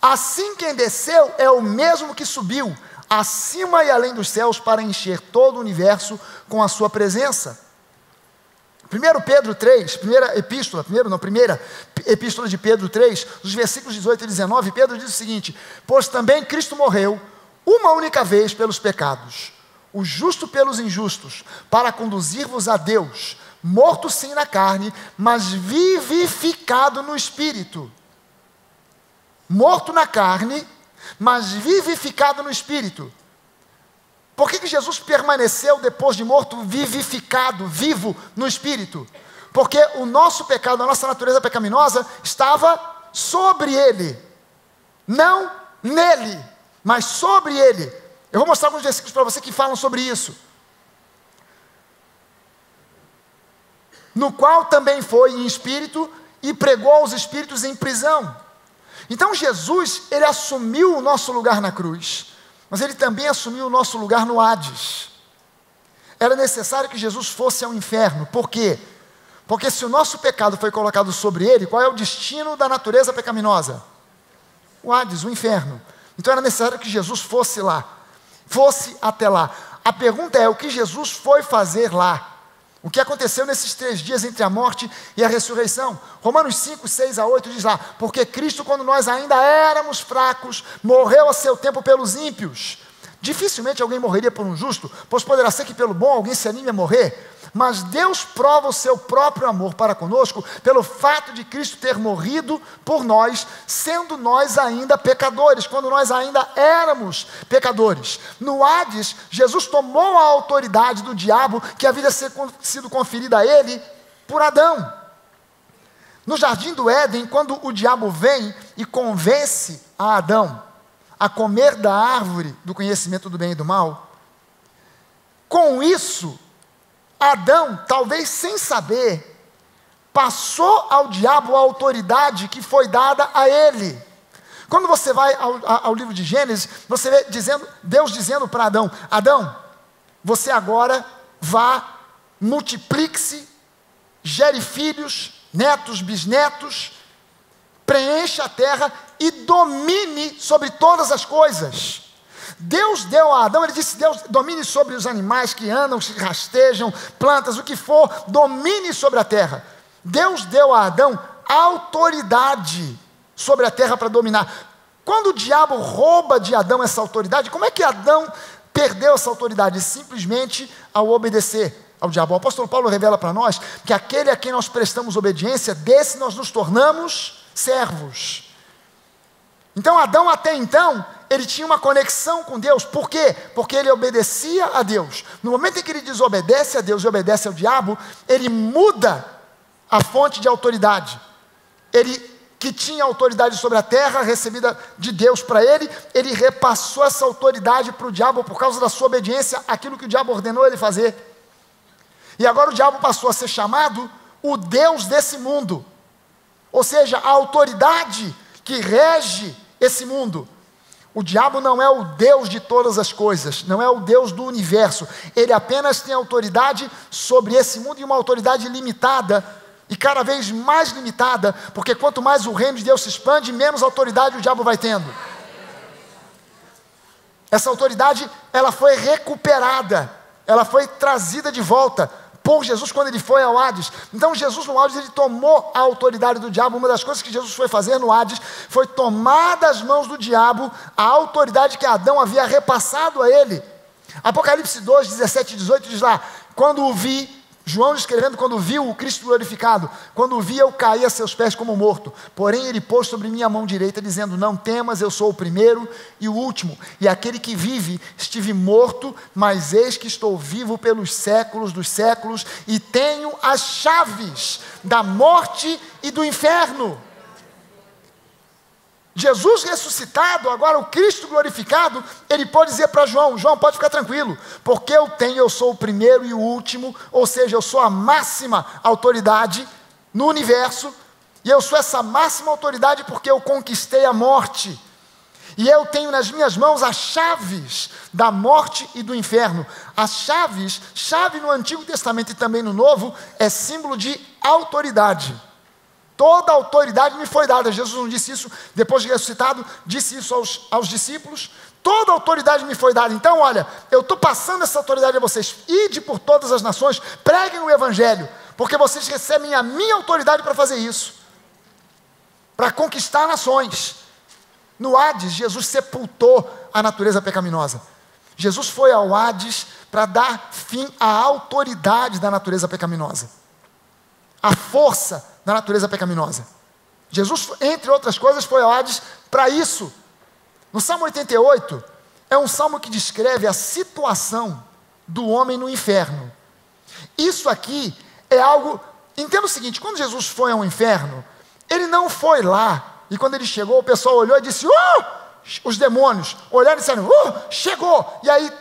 Assim quem desceu é o mesmo que subiu, acima e além dos céus, para encher todo o universo com a sua presença. 1 Pedro 3, primeira epístola de Pedro 3, os versículos 18 e 19, Pedro diz o seguinte: pois também Cristo morreu uma única vez pelos pecados, o justo pelos injustos, para conduzir-vos a Deus, morto sim na carne, mas vivificado no Espírito. Morto na carne, mas vivificado no Espírito. Por que Jesus permaneceu depois de morto vivificado, vivo no Espírito? Porque o nosso pecado, a nossa natureza pecaminosa estava sobre ele, não nele, mas sobre ele. Eu vou mostrar alguns versículos para você que falam sobre isso. No qual também foi em espírito e pregou aos espíritos em prisão. Então Jesus, ele assumiu o nosso lugar na cruz, mas ele também assumiu o nosso lugar no Hades. Era necessário que Jesus fosse ao inferno. Por quê? Porque se o nosso pecado foi colocado sobre ele, qual é o destino da natureza pecaminosa? O Hades, o inferno. Então era necessário que Jesus fosse lá, fosse até lá. A pergunta é, o que Jesus foi fazer lá? O que aconteceu nesses 3 dias entre a morte e a ressurreição? Romanos 5, 6 a 8 diz lá: porque Cristo, quando nós ainda éramos fracos, morreu a seu tempo pelos ímpios. Dificilmente alguém morreria por um justo, pois poderá ser que pelo bom alguém se anime a morrer. Mas Deus prova o seu próprio amor para conosco pelo fato de Cristo ter morrido por nós, sendo nós ainda pecadores, quando nós ainda éramos pecadores. No Hades, Jesus tomou a autoridade do diabo que havia sido conferida a ele por Adão. No jardim do Éden, quando o diabo vem e convence a Adão a comer da árvore do conhecimento do bem e do mal, com isso Adão, talvez sem saber, passou ao diabo a autoridade que foi dada a ele. Quando você vai ao livro de Gênesis, você vê Deus dizendo para Adão: Adão, você agora vá, multiplique-se, gere filhos, netos, bisnetos, preencha a terra e domine sobre todas as coisas. Deus deu a Adão, ele disse: Deus, domine sobre os animais que andam, que rastejam, plantas, o que for, domine sobre a terra. Deus deu a Adão autoridade sobre a terra para dominar. Quando o diabo rouba de Adão essa autoridade, como é que Adão perdeu essa autoridade? Simplesmente ao obedecer ao diabo. O apóstolo Paulo revela para nós que aquele a quem nós prestamos obediência, desse nós nos tornamos servos. Então Adão até então, ele tinha uma conexão com Deus. Por quê? Porque ele obedecia a Deus. No momento em que ele desobedece a Deus e obedece ao diabo, ele muda a fonte de autoridade. Ele que tinha autoridade sobre a terra, recebida de Deus para ele, ele repassou essa autoridade para o diabo por causa da sua obediência àquilo que o diabo ordenou ele fazer. E agora o diabo passou a ser chamado o Deus desse mundo. Ou seja, a autoridade que rege esse mundo. O diabo não é o Deus de todas as coisas, não é o Deus do universo. Ele apenas tem autoridade sobre esse mundo, e uma autoridade limitada, e cada vez mais limitada, porque quanto mais o reino de Deus se expande, menos autoridade o diabo vai tendo. Essa autoridade, ela foi recuperada, ela foi trazida de volta por Jesus quando ele foi ao Hades. Então Jesus no Hades, ele tomou a autoridade do diabo. Uma das coisas que Jesus foi fazer no Hades foi tomar das mãos do diabo a autoridade que Adão havia repassado a ele. Apocalipse 2, 17 e 18 diz lá: quando o vi, João escrevendo, quando viu o Cristo glorificado, quando o vi, eu caí a seus pés como morto, porém ele pôs sobre minha mão direita, dizendo: não temas, eu sou o primeiro e o último, e aquele que vive. Estive morto, mas eis que estou vivo pelos séculos dos séculos, e tenho as chaves da morte e do inferno. Jesus ressuscitado, agora o Cristo glorificado, ele pode dizer para João: João, pode ficar tranquilo, porque eu sou o primeiro e o último, ou seja, eu sou a máxima autoridade no universo, e eu sou essa máxima autoridade porque eu conquistei a morte, e eu tenho nas minhas mãos as chaves da morte e do inferno. As chaves, chave no Antigo Testamento e também no Novo, é símbolo de autoridade. Toda a autoridade me foi dada. Jesus não disse isso depois de ressuscitado, disse isso aos discípulos: toda a autoridade me foi dada. Então olha, eu estou passando essa autoridade a vocês, ide por todas as nações, preguem o evangelho, porque vocês recebem a minha autoridade para fazer isso, para conquistar nações. No Hades, Jesus sepultou a natureza pecaminosa. Jesus foi ao Hades para dar fim à autoridade da natureza pecaminosa, à força da natureza pecaminosa. Jesus, entre outras coisas, foi ao Hades para isso. No Salmo 88, é um salmo que descreve a situação do homem no inferno. Isso aqui é algo... Entenda o seguinte: quando Jesus foi ao inferno, ele não foi lá, e quando ele chegou, o pessoal olhou e disse: os demônios olharam e disseram: chegou! E aí,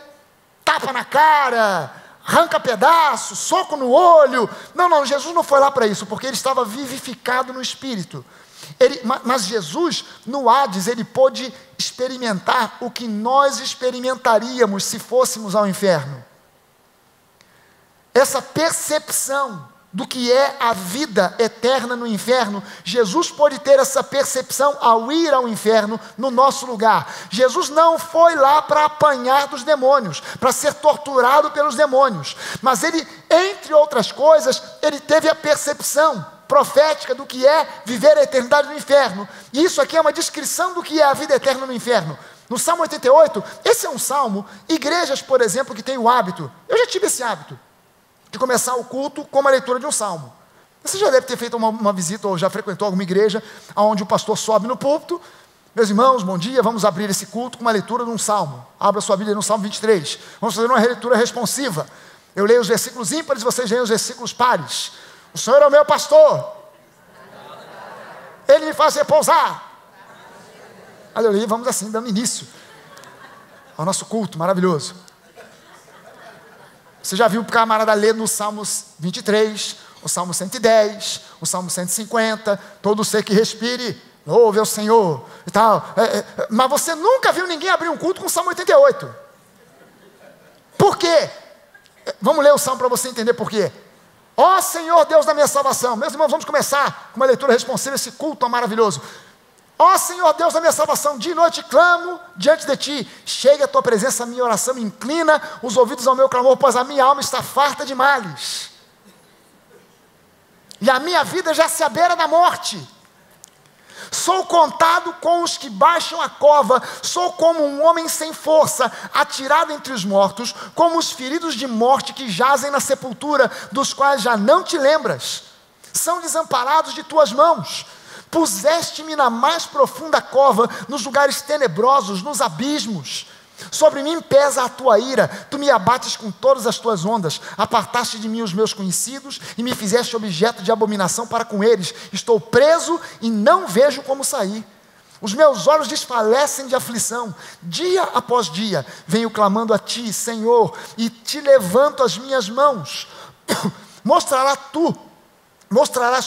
tapa na cara, arranca pedaço, soco no olho. Não, Jesus não foi lá para isso, porque ele estava vivificado no Espírito. Mas Jesus, no Hades, ele pôde experimentar o que nós experimentaríamos se fôssemos ao inferno. Essa percepção do que é a vida eterna no inferno, Jesus pôde ter essa percepção ao ir ao inferno no nosso lugar. Jesus não foi lá para apanhar dos demônios, para ser torturado pelos demônios, mas ele, entre outras coisas, ele teve a percepção profética do que é viver a eternidade no inferno. E isso aqui é uma descrição do que é a vida eterna no inferno. No Salmo 88, esse é um salmo, igrejas, por exemplo, que têm o hábito, eu já tive esse hábito, de começar o culto com uma leitura de um salmo. Você já deve ter feito uma visita, ou já frequentou alguma igreja onde o pastor sobe no púlpito: meus irmãos, bom dia, vamos abrir esse culto com uma leitura de um salmo. Abra sua Bíblia no Salmo 23, vamos fazer uma leitura responsiva. Eu leio os versículos ímpares, vocês leem os versículos pares. O Senhor é o meu pastor, ele me faz repousar. Aleluia, vamos assim, dando início ao nosso culto maravilhoso. Você já viu o camarada ler no Salmo 23, o Salmo 110, o Salmo 150, todo ser que respire, Louve ao Senhor e tal. Mas você nunca viu ninguém abrir um culto com o Salmo 88. Por quê? Vamos ler o Salmo para você entender por quê. Ó Senhor Deus da minha salvação. Meus irmãos, vamos começar com uma leitura responsiva, esse culto maravilhoso. Ó Senhor Deus da minha salvação, dia e noite clamo diante de Ti. Chega a Tua presença, a minha oração me inclina os ouvidos ao meu clamor, pois a minha alma está farta de males. E a minha vida já se abeira da morte. Sou contado com os que baixam a cova, sou como um homem sem força, atirado entre os mortos, como os feridos de morte que jazem na sepultura, dos quais já não te lembras, são desamparados de tuas mãos. Puseste-me na mais profunda cova, nos lugares tenebrosos, nos abismos. Sobre mim pesa a tua ira, tu me abates com todas as tuas ondas, apartaste de mim os meus conhecidos e me fizeste objeto de abominação para com eles. Estou preso e não vejo como sair. Os meus olhos desfalecem de aflição, dia após dia venho clamando a ti, Senhor, e te levanto as minhas mãos. Mostrarás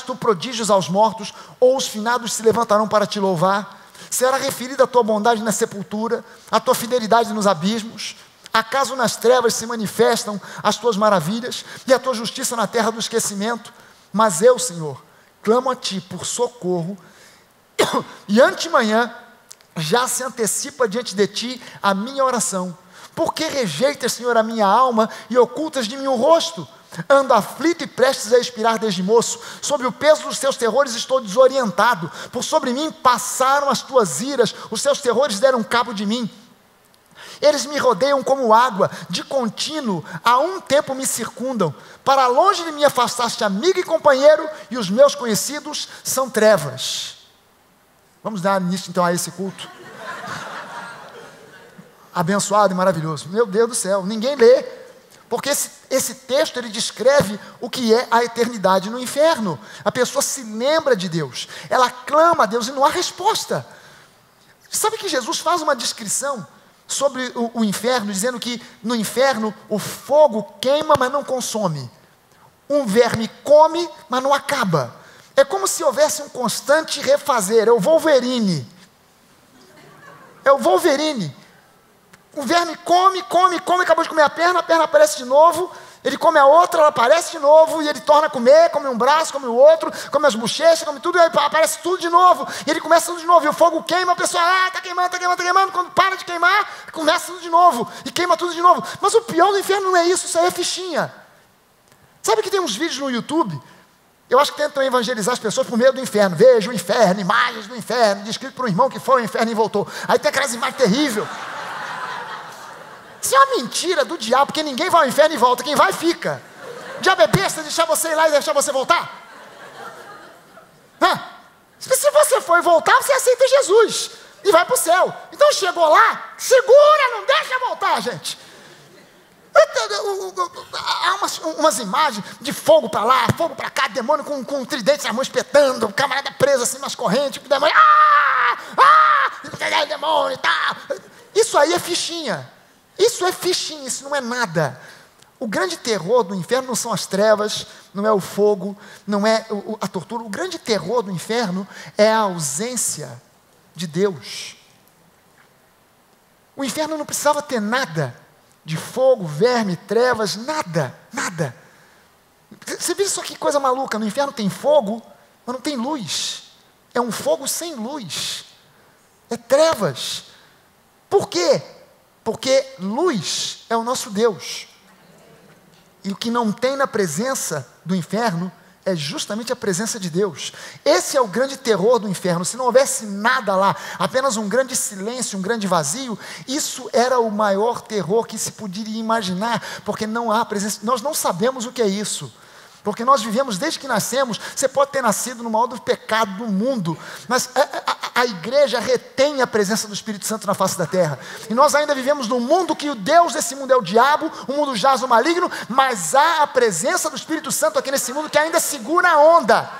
tu prodígios aos mortos, ou os finados se levantarão para te louvar? Será referida a tua bondade na sepultura, a tua fidelidade nos abismos? Acaso nas trevas se manifestam as tuas maravilhas e a tua justiça na terra do esquecimento? Mas eu, Senhor, clamo a ti por socorro, e antemanhã já se antecipa diante de ti a minha oração. Por que rejeitas, Senhor, a minha alma e ocultas de mim o rosto? Ando aflito e prestes a expirar desde moço, sob o peso dos teus terrores estou desorientado, por sobre mim passaram as tuas iras, os teus terrores deram cabo de mim. Eles me rodeiam como água, de contínuo, a um tempo me circundam, para longe de mim afastaste amigo e companheiro, e os meus conhecidos são trevas. Vamos dar início então a esse culto abençoado e maravilhoso. Meu Deus do céu, ninguém lê, porque esse texto ele descreve o que é a eternidade no inferno. A pessoa se lembra de Deus, ela clama a Deus e não há resposta. Sabe que Jesus faz uma descrição sobre o inferno, dizendo que no inferno o fogo queima, mas não consome. Um verme come, mas não acaba. É como se houvesse um constante refazer. É o Wolverine. É o Wolverine. O verme come, acabou de comer a perna aparece de novo, ele come a outra, ela aparece de novo, e ele torna a comer, come um braço, come o outro, come as bochechas, come tudo, e aí aparece tudo de novo, e ele começa tudo de novo, e o fogo queima, a pessoa, tá queimando, quando para de queimar, começa tudo de novo, e queima tudo de novo. Mas o pior do inferno não é isso, isso aí é fichinha. Sabe que tem uns vídeos no YouTube, eu acho que tentam evangelizar as pessoas por meio do inferno. Veja o inferno, imagens do inferno, descrito por um irmão que foi ao inferno e voltou. Aí tem aquelas imagens terríveis. Isso é uma mentira do diabo, porque ninguém vai ao inferno e volta. Quem vai, fica. O diabo é besta, deixar você ir lá e deixar você voltar. Se você for e voltar, você aceita Jesus e vai para o céu. Então chegou lá, segura, não deixa voltar, gente. Há umas imagens de fogo para lá, fogo para cá, demônio com um tridente na mão espetando, o camarada preso assim nas correntes, o demônio, demônio e tal. Isso aí é fichinha. Isso é fichinha, isso não é nada. O grande terror do inferno não são as trevas, não é o fogo, não é a tortura. O grande terror do inferno é a ausência de Deus. O inferno não precisava ter nada de fogo, verme, trevas, nada, nada. Você vê só que coisa maluca, no inferno tem fogo, mas não tem luz. É um fogo sem luz. É trevas. Por quê? Porque luz é o nosso Deus. E o que não tem na presença do inferno é justamente a presença de Deus. Esse é o grande terror do inferno. Se não houvesse nada lá, apenas um grande silêncio, um grande vazio, isso era o maior terror que se poderia imaginar, porque não há presença. Nós não sabemos o que é isso. Porque nós vivemos desde que nascemos. Você pode ter nascido no maior do pecado do mundo, mas a igreja retém a presença do Espírito Santo na face da terra. E nós ainda vivemos num mundo que o Deus desse mundo é o diabo, o mundo jaz no maligno, mas há a presença do Espírito Santo aqui nesse mundo que ainda segura a onda.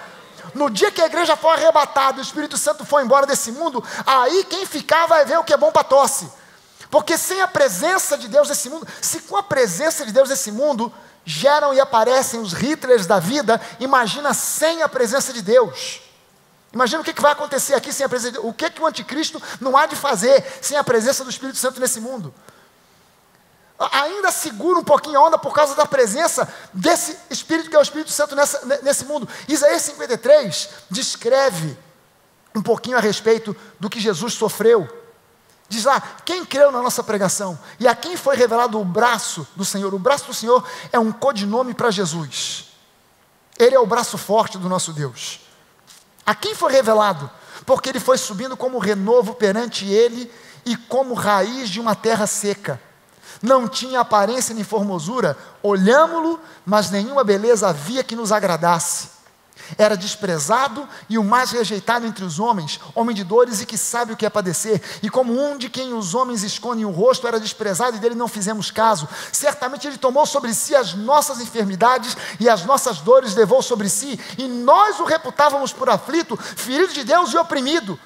No dia que a igreja for arrebatada e o Espírito Santo for embora desse mundo, aí quem ficar vai ver o que é bom para tosse. Porque sem a presença de Deus nesse mundo, se com a presença de Deus nesse mundo geram e aparecem os Hitlers da vida, imagina sem a presença de Deus. Imagina o que vai acontecer aqui sem a presença. O que o anticristo não há de fazer sem a presença do Espírito Santo nesse mundo? Ainda segura um pouquinho a onda por causa da presença desse Espírito, que é o Espírito Santo nesse mundo. Isaías 53 descreve um pouquinho a respeito do que Jesus sofreu. Diz lá, quem creu na nossa pregação e a quem foi revelado o braço do Senhor? O braço do Senhor é um codinome para Jesus. Ele é o braço forte do nosso Deus. A quem foi revelado? Porque ele foi subindo como renovo perante ele e como raiz de uma terra seca. Não tinha aparência nem formosura, olhámo-lo, mas nenhuma beleza havia que nos agradasse. Era desprezado e o mais rejeitado entre os homens, homem de dores e que sabe o que é padecer, e como um de quem os homens escondem o rosto, era desprezado e dele não fizemos caso. Certamente ele tomou sobre si as nossas enfermidades e as nossas dores levou sobre si, e nós o reputávamos por aflito, ferido de Deus e oprimido.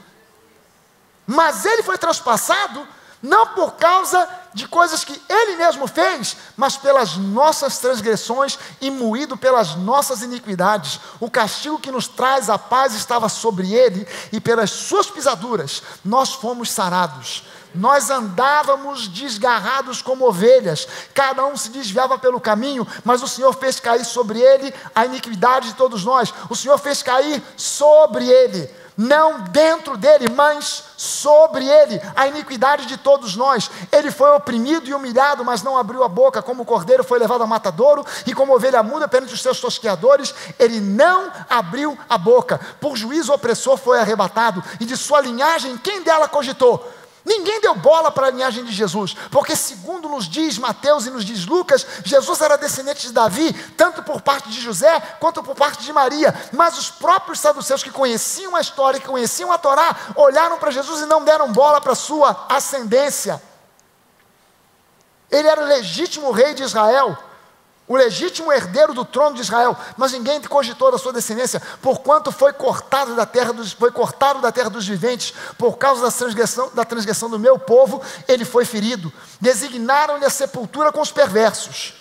Mas ele foi transpassado, não por causa de coisas que ele mesmo fez, mas pelas nossas transgressões e moído pelas nossas iniquidades. O castigo que nos traz a paz estava sobre ele, e pelas suas pisaduras nós fomos sarados. Nós andávamos desgarrados como ovelhas, cada um se desviava pelo caminho, mas o Senhor fez cair sobre ele a iniquidade de todos nós. O Senhor fez cair sobre ele, não dentro dele, mas sobre ele, a iniquidade de todos nós. Ele foi oprimido e humilhado, mas não abriu a boca. Como o cordeiro foi levado ao matadouro, e como ovelha muda perante os seus tosqueadores, ele não abriu a boca. Por juízo o opressor foi arrebatado, e de sua linhagem, quem dela cogitou? Ninguém deu bola para a linhagem de Jesus, porque segundo nos diz Mateus e nos diz Lucas, Jesus era descendente de Davi, tanto por parte de José, quanto por parte de Maria, mas os próprios saduceus que conheciam a história, que conheciam a Torá, olharam para Jesus e não deram bola para a sua ascendência. Ele era o legítimo rei de Israel, o legítimo herdeiro do trono de Israel, mas ninguém cogitou da sua descendência, porquanto foi cortado da terra dos viventes, por causa da transgressão do meu povo, ele foi ferido. Designaram-lhe a sepultura com os perversos,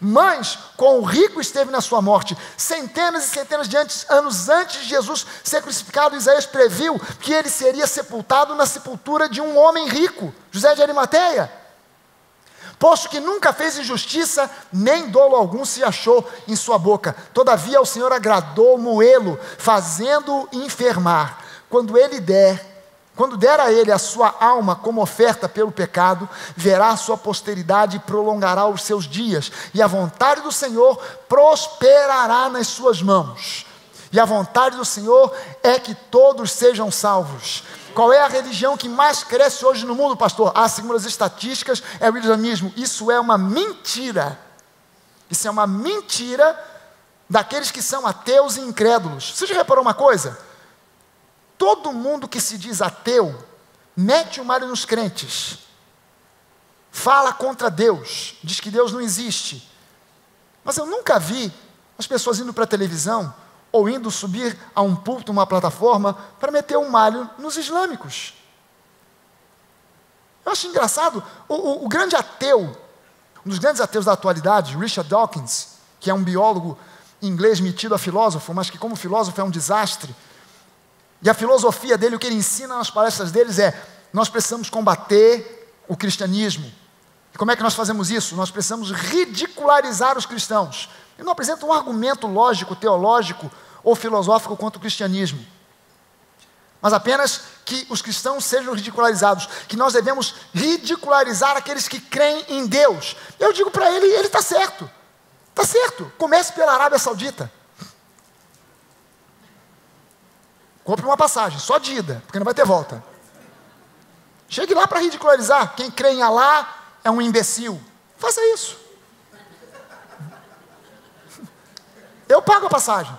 mas com o rico esteve na sua morte. Centenas e centenas de anos antes de Jesus ser crucificado, Isaías previu que ele seria sepultado na sepultura de um homem rico, José de Arimateia. Posto que nunca fez injustiça, nem dolo algum se achou em sua boca. Todavia o Senhor agradou moê-lo, fazendo-o enfermar. Quando der a ele a sua alma como oferta pelo pecado, verá a sua posteridade e prolongará os seus dias. E a vontade do Senhor prosperará nas suas mãos. E a vontade do Senhor é que todos sejam salvos. Qual é a religião que mais cresce hoje no mundo, pastor? Segundo as estatísticas, é o islamismo. Isso é uma mentira. Isso é uma mentira daqueles que são ateus e incrédulos. Você já reparou uma coisa? Todo mundo que se diz ateu, mete o malho nos crentes. Fala contra Deus, diz que Deus não existe. Mas eu nunca vi as pessoas indo para a televisão ou indo subir a um púlpito, uma plataforma, para meter um malho nos islâmicos. Eu acho engraçado, o grande ateu, um dos grandes ateus da atualidade, Richard Dawkins, que é um biólogo inglês metido a filósofo, mas que como filósofo é um desastre, e a filosofia dele, o que ele ensina nas palestras deles é, nós precisamos combater o cristianismo. E como é que nós fazemos isso? Nós precisamos ridicularizar os cristãos. Ele não apresenta um argumento lógico, teológico ou filosófico contra o cristianismo, mas apenas que os cristãos sejam ridicularizados, que nós devemos ridicularizar aqueles que creem em Deus. Eu digo para ele, ele está certo, comece pela Arábia Saudita, compre uma passagem, só de ida, porque não vai ter volta, chegue lá para ridicularizar, quem crê em Alá é um imbecil, faça isso. Eu pago a passagem.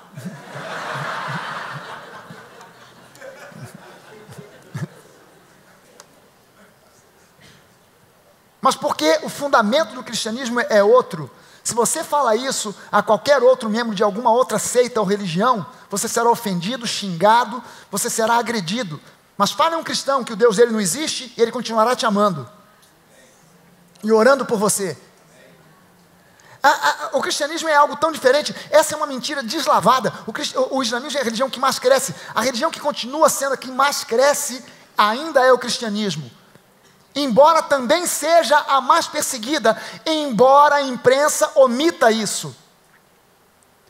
Mas porque o fundamento do cristianismo é outro. Se você fala isso a qualquer outro membro de alguma outra seita ou religião, você será ofendido, xingado, você será agredido. Mas fale a um cristão que o Deus dele não existe e ele continuará te amando e orando por você. o cristianismo é algo tão diferente. Essa é uma mentira deslavada. O islamismo é a religião que mais cresce. A religião que continua sendo a que mais cresce ainda é o cristianismo, embora também seja a mais perseguida, embora a imprensa omita isso.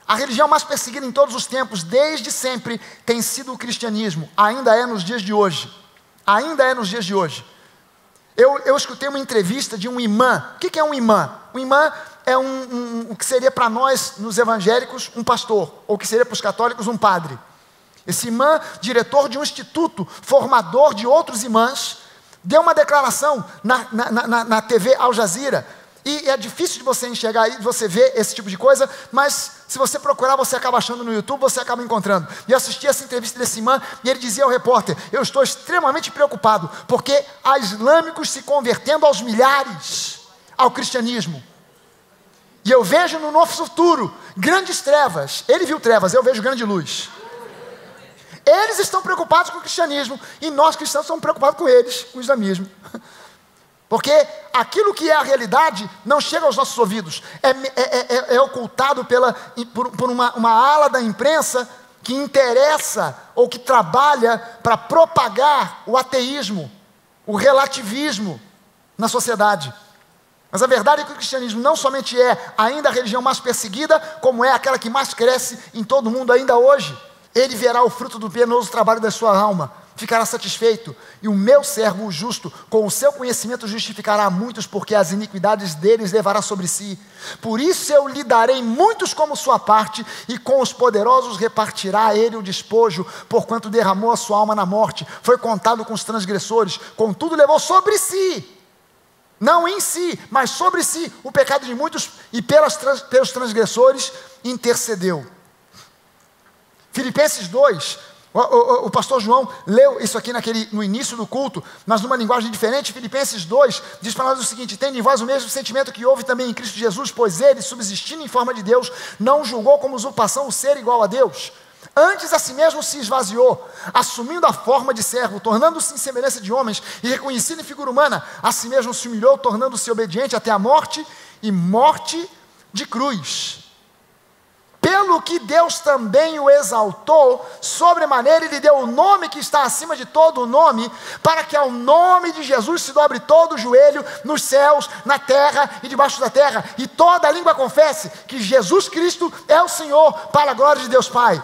A religião mais perseguida em todos os tempos, desde sempre, tem sido o cristianismo. Ainda é nos dias de hoje. Ainda é nos dias de hoje. Eu escutei uma entrevista de um imã. O que é um imã? Um imã é o que seria para nós, nos evangélicos, um pastor, ou que seria para os católicos, um padre. Esse imã, diretor de um instituto, formador de outros imãs, deu uma declaração na TV Al Jazeera, e é difícil de você enxergar aí, de você ver esse tipo de coisa, mas se você procurar, você acaba achando no YouTube, você acaba encontrando. E eu assisti essa entrevista desse imã, e ele dizia ao repórter: eu estou extremamente preocupado, porque há islâmicos se convertendo aos milhares ao cristianismo, e eu vejo no nosso futuro grandes trevas. Ele viu trevas, eu vejo grande luz. Eles estão preocupados com o cristianismo, e nós cristãos estamos preocupados com eles, com o islamismo, porque aquilo que é a realidade não chega aos nossos ouvidos, é ocultado por uma ala da imprensa que interessa ou que trabalha para propagar o ateísmo, o relativismo na sociedade. Mas a verdade é que o cristianismo não somente é ainda a religião mais perseguida, como é aquela que mais cresce em todo o mundo ainda hoje. Ele verá o fruto do penoso trabalho da sua alma, ficará satisfeito, e o meu servo, o justo, com o seu conhecimento justificará a muitos, porque as iniquidades deles levará sobre si. Por isso eu lhe darei muitos como sua parte, e com os poderosos repartirá a ele o despojo, porquanto derramou a sua alma na morte, foi contado com os transgressores, contudo levou sobre si, não em si, mas sobre si, o pecado de muitos, e pelos transgressores intercedeu. Filipenses 2, o pastor João leu isso aqui no início do culto, mas numa linguagem diferente. Filipenses 2 diz para nós o seguinte: tende em vós o mesmo sentimento que houve também em Cristo Jesus, pois ele, subsistindo em forma de Deus, não julgou como usurpação o ser igual a Deus, antes a si mesmo se esvaziou, assumindo a forma de servo, tornando-se em semelhança de homens, e reconhecido em figura humana, a si mesmo se humilhou, tornando-se obediente até a morte, e morte de cruz. Pelo que Deus também o exaltou sobremaneira, e lhe deu o nome que está acima de todo o nome, para que ao nome de Jesus se dobre todo o joelho, nos céus, na terra e debaixo da terra, e toda a língua confesse que Jesus Cristo é o Senhor, para a glória de Deus Pai.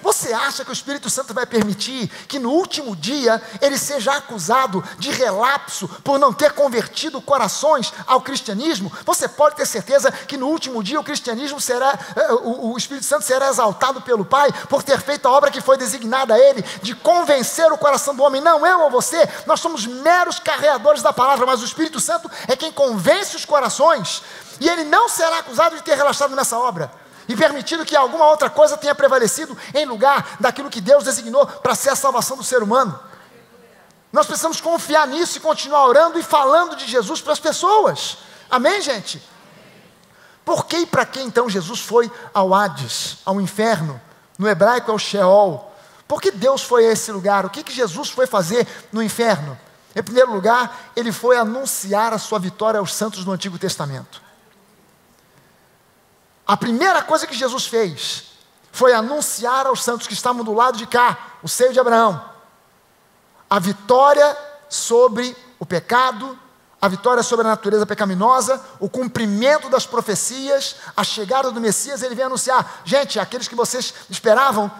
Você acha que o Espírito Santo vai permitir que no último dia ele seja acusado de relapso por não ter convertido corações ao cristianismo? Você pode ter certeza que no último dia o Espírito Santo será exaltado pelo Pai por ter feito a obra que foi designada a ele, de convencer o coração do homem. Não eu ou você, nós somos meros carreadores da palavra, mas o Espírito Santo é quem convence os corações, e ele não será acusado de ter relaxado nessa obra e permitindo que alguma outra coisa tenha prevalecido em lugar daquilo que Deus designou para ser a salvação do ser humano. Nós precisamos confiar nisso e continuar orando e falando de Jesus para as pessoas. Amém, gente? Por que e para que então Jesus foi ao Hades, ao inferno? No hebraico é o Sheol. Por que Deus foi a esse lugar? O que Jesus foi fazer no inferno? Em primeiro lugar, ele foi anunciar a sua vitória aos santos do Antigo Testamento. A primeira coisa que Jesus fez foi anunciar aos santos que estavam do lado de cá, o seio de Abraão, a vitória sobre o pecado, a vitória sobre a natureza pecaminosa, o cumprimento das profecias, a chegada do Messias. Ele vem anunciar: gente, aqueles que vocês esperavam,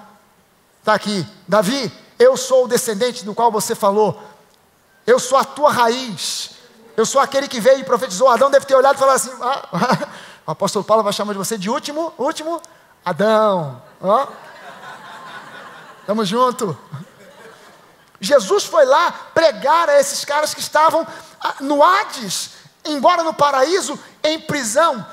está aqui, Davi, eu sou o descendente do qual você falou, eu sou a tua raiz, eu sou aquele que veio e profetizou. Adão deve ter olhado e falado assim: ah, o apóstolo Paulo vai chamar de você de último Adão. Ó, tamo junto. Jesus foi lá pregar a esses caras que estavam no Hades, embora no paraíso, em prisão.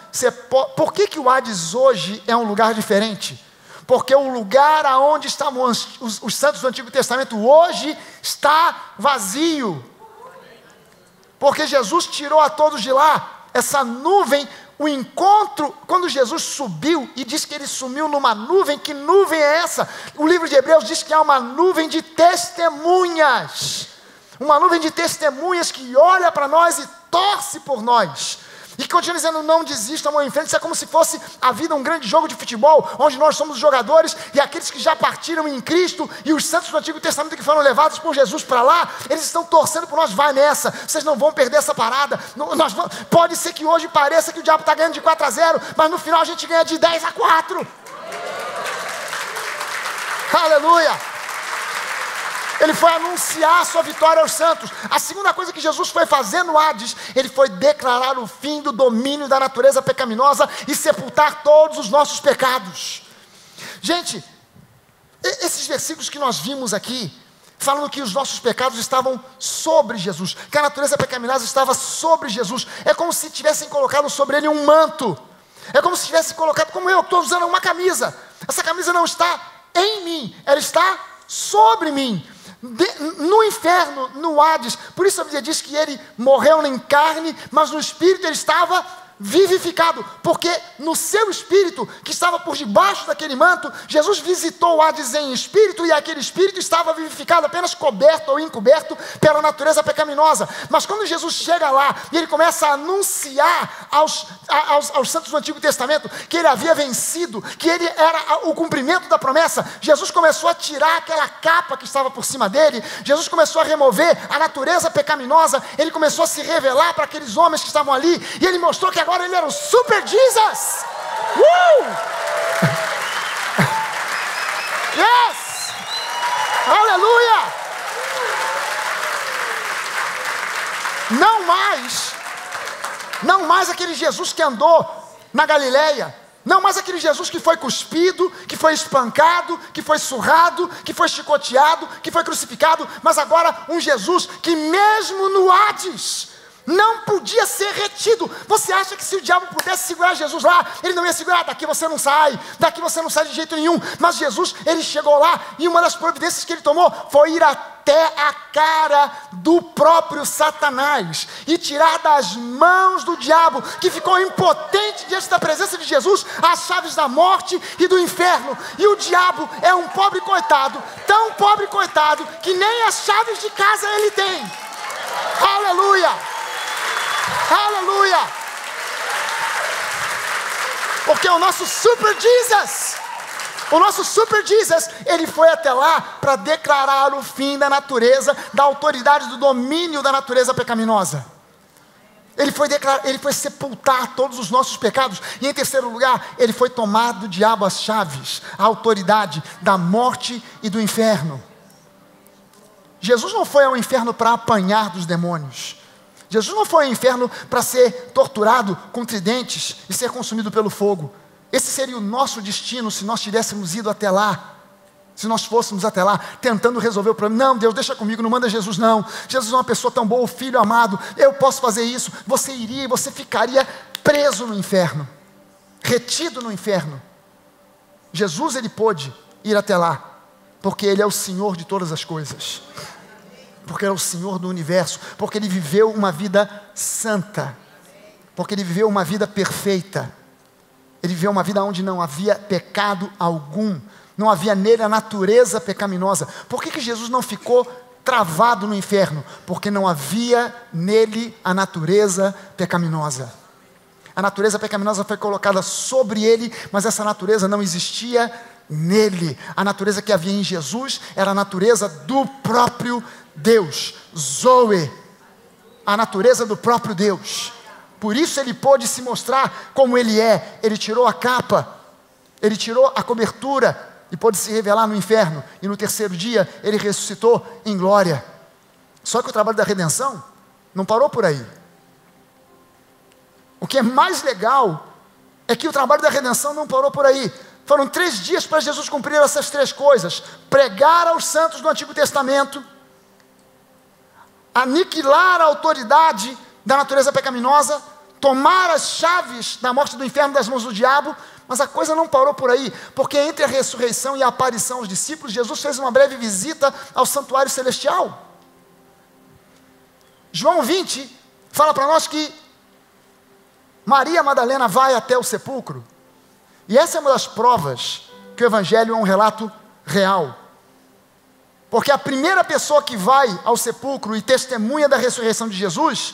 Por que o Hades hoje é um lugar diferente? Porque o lugar onde estavam os santos do Antigo Testamento hoje está vazio, porque Jesus tirou a todos de lá. Essa nuvem, o encontro, quando Jesus subiu e diz que ele sumiu numa nuvem, que nuvem é essa? O livro de Hebreus diz que há uma nuvem de testemunhas, uma nuvem de testemunhas que olha para nós e torce por nós. E continua dizendo, não desista, vão em frente. Isso é como se fosse a vida um grande jogo de futebol, onde nós somos os jogadores, e aqueles que já partiram em Cristo, e os santos do Antigo Testamento que foram levados por Jesus para lá, eles estão torcendo por nós. Vai nessa, vocês não vão perder essa parada. Pode ser que hoje pareça que o diabo está ganhando de 4-0, mas no final a gente ganha de 10-4. Aleluia! Ele foi anunciar a sua vitória aos santos. A segunda coisa que Jesus foi fazer no Hades, ele foi declarar o fim do domínio da natureza pecaminosa e sepultar todos os nossos pecados. Gente, esses versículos que nós vimos aqui, falando que os nossos pecados estavam sobre Jesus, que a natureza pecaminosa estava sobre Jesus, é como se tivessem colocado sobre ele um manto, é como se tivessem colocado, como eu estou usando uma camisa, essa camisa não está em mim, ela está sobre mim. No inferno, no Hades, por isso a Bíblia diz que ele morreu em carne, mas no espírito ele estava vivificado, porque no seu espírito, que estava por debaixo daquele manto, Jesus visitou o Hades em espírito, e aquele espírito estava vivificado, apenas coberto ou encoberto pela natureza pecaminosa. Mas quando Jesus chega lá, e ele começa a anunciar aos santos do Antigo Testamento, que ele havia vencido, que ele era o cumprimento da promessa, Jesus começou a tirar aquela capa que estava por cima dele, Jesus começou a remover a natureza pecaminosa, ele começou a se revelar para aqueles homens que estavam ali, e ele mostrou que agora ele era o Super Jesus. Yes! Aleluia! Não mais aquele Jesus que andou na Galileia, não mais aquele Jesus que foi cuspido, que foi espancado, que foi surrado, que foi chicoteado, que foi crucificado, mas agora um Jesus que mesmo no Hades não podia ser retido. Você acha que se o diabo pudesse segurar Jesus lá, ele não ia segurar? Daqui você não sai, daqui você não sai de jeito nenhum. Mas Jesus, ele chegou lá, e uma das providências que ele tomou foi ir até a cara do próprio Satanás, e tirar das mãos do diabo, que ficou impotente diante da presença de Jesus, as chaves da morte e do inferno. E o diabo é um pobre coitado, tão pobre coitado, que nem as chaves de casa ele tem. Aleluia! Aleluia! Porque o nosso Super Jesus, o nosso Super Jesus, ele foi até lá para declarar o fim da natureza, da autoridade, do domínio da natureza pecaminosa. Ele foi sepultar todos os nossos pecados. E em terceiro lugar, ele foi tomar do diabo as chaves, a autoridade da morte e do inferno. Jesus não foi ao inferno para apanhar dos demônios. Jesus não foi ao inferno para ser torturado com tridentes e ser consumido pelo fogo. Esse seria o nosso destino se nós tivéssemos ido até lá. Se nós fôssemos até lá, tentando resolver o problema. Não, Deus, deixa comigo, não manda Jesus não. Jesus é uma pessoa tão boa, o filho amado, eu posso fazer isso. Você iria e você ficaria preso no inferno, retido no inferno. Jesus, ele pôde ir até lá, porque ele é o Senhor de todas as coisas, porque era o Senhor do universo, porque ele viveu uma vida santa, porque ele viveu uma vida perfeita, ele viveu uma vida onde não havia pecado algum, não havia nele a natureza pecaminosa. Por que Jesus não ficou travado no inferno? Porque não havia nele a natureza pecaminosa. A natureza pecaminosa foi colocada sobre ele, mas essa natureza não existia nele. A natureza que havia em Jesus era a natureza do próprio Deus, Zoe, a natureza do próprio Deus. Por isso ele pôde se mostrar como ele é. Ele tirou a capa, ele tirou a cobertura e pôde se revelar no inferno. E no terceiro dia ele ressuscitou em glória. Só que o trabalho da redenção não parou por aí. O que é mais legal é que o trabalho da redenção não parou por aí. Foram 3 dias para Jesus cumprir essas 3 coisas: pregar aos santos do Antigo Testamento, aniquilar a autoridade da natureza pecaminosa, tomar as chaves da morte do inferno das mãos do diabo. Mas a coisa não parou por aí, porque entre a ressurreição e a aparição aos discípulos, Jesus fez uma breve visita ao santuário celestial. João 20 fala para nós que Maria Madalena vai até o sepulcro, e essa é uma das provas que o Evangelho é um relato real. Porque a primeira pessoa que vai ao sepulcro e testemunha da ressurreição de Jesus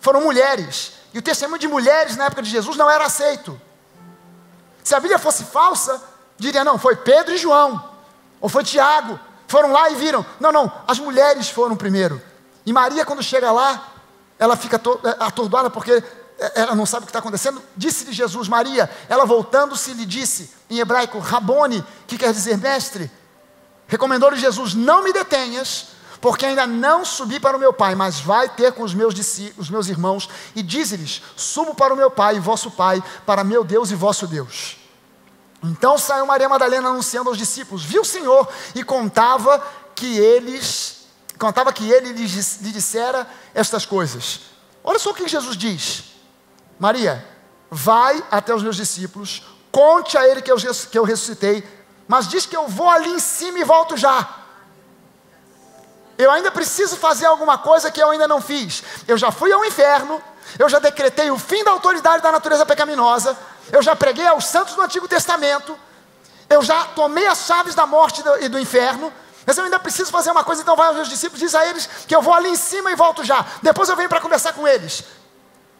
foram mulheres. E o testemunho de mulheres na época de Jesus não era aceito. Se a Bíblia fosse falsa, diria, não, foi Pedro e João, ou foi Tiago, foram lá e viram. Não, não, as mulheres foram primeiro. E Maria, quando chega lá, ela fica atordoada, porque ela não sabe o que está acontecendo. Disse-lhe Jesus, Maria, ela voltando-se lhe disse, em hebraico, Rabone, que quer dizer mestre. Recomendou-lhe Jesus, não me detenhas, porque ainda não subi para o meu Pai, mas vai ter com os meus irmãos, e diz-lhes, subo para o meu Pai e vosso Pai, para meu Deus e vosso Deus. Então saiu Maria Madalena anunciando aos discípulos, viu o Senhor, e contava que ele lhe dissera estas coisas. Olha só o que Jesus diz, Maria, vai até os meus discípulos, conte a ele que eu ressuscitei, mas diz que eu vou ali em cima e volto já. Eu ainda preciso fazer alguma coisa que eu ainda não fiz. Eu já fui ao inferno, eu já decretei o fim da autoridade da natureza pecaminosa, eu já preguei aos santos do Antigo Testamento, eu já tomei as chaves da morte e do inferno, mas eu ainda preciso fazer uma coisa, então vai aos meus discípulos, diz a eles que eu vou ali em cima e volto já, depois eu venho para conversar com eles.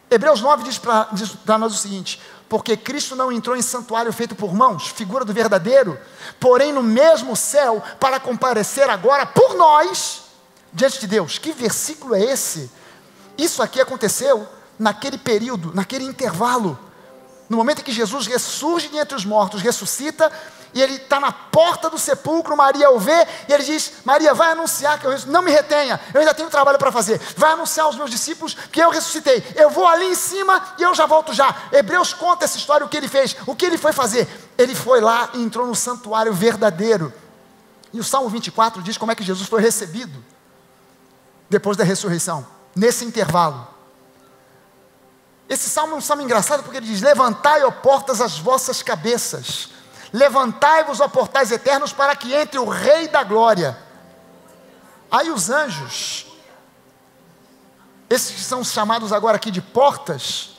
Hebreus 9 diz para nós o seguinte, porque Cristo não entrou em santuário feito por mãos, figura do verdadeiro, porém no mesmo céu, para comparecer agora por nós, diante de Deus. Que versículo é esse? Isso aqui aconteceu naquele período, naquele intervalo, no momento em que Jesus ressurge de entre os mortos, ressuscita, e ele está na porta do sepulcro, Maria o vê, e ele diz, Maria, vai anunciar que eu ressuscitei, não me retenha, eu ainda tenho trabalho para fazer, vai anunciar aos meus discípulos que eu ressuscitei, eu vou ali em cima e eu já volto já. Hebreus conta essa história, o que ele fez, o que ele foi fazer, ele foi lá e entrou no santuário verdadeiro, e o Salmo 24 diz como é que Jesus foi recebido, depois da ressurreição, nesse intervalo. Esse salmo é um salmo engraçado, porque ele diz, levantai, ó portas, as vossas cabeças, levantai-vos, ó portais eternos, para que entre o Rei da Glória. Aí os anjos, esses que são chamados agora aqui de portas,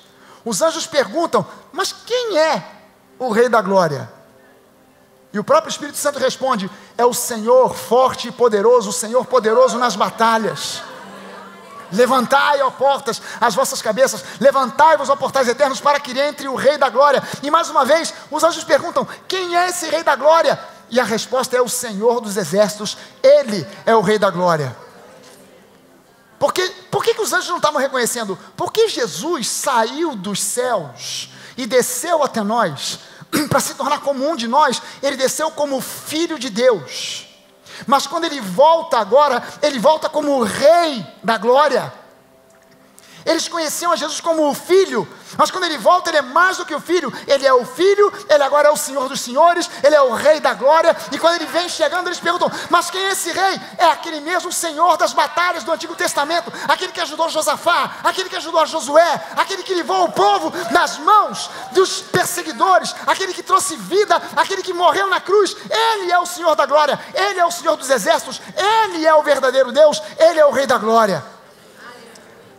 os anjos perguntam, mas quem é o Rei da Glória? E o próprio Espírito Santo responde, é o Senhor forte e poderoso, o Senhor poderoso nas batalhas. Levantai, ó portas, as vossas cabeças, levantai-vos, ó portais eternos, para que entre o Rei da Glória. E mais uma vez, os anjos perguntam, quem é esse Rei da Glória? E a resposta é o Senhor dos Exércitos, Ele é o Rei da Glória. Por que os anjos não estavam reconhecendo? Porque Jesus saiu dos céus e desceu até nós, para se tornar como um de nós. Ele desceu como Filho de Deus, mas quando ele volta agora, ele volta como o Rei da Glória. Eles conheciam a Jesus como o Filho, mas quando ele volta, ele é mais do que o Filho, ele é o Filho, ele agora é o Senhor dos Senhores, ele é o Rei da Glória. E quando ele vem chegando, eles perguntam, mas quem é esse Rei? É aquele mesmo Senhor das batalhas do Antigo Testamento, aquele que ajudou Josafá, aquele que ajudou Josué, aquele que levou o povo nas mãos dos perseguidores, aquele que trouxe vida, aquele que morreu na cruz. Ele é o Senhor da Glória, ele é o Senhor dos Exércitos, ele é o verdadeiro Deus, ele é o Rei da Glória.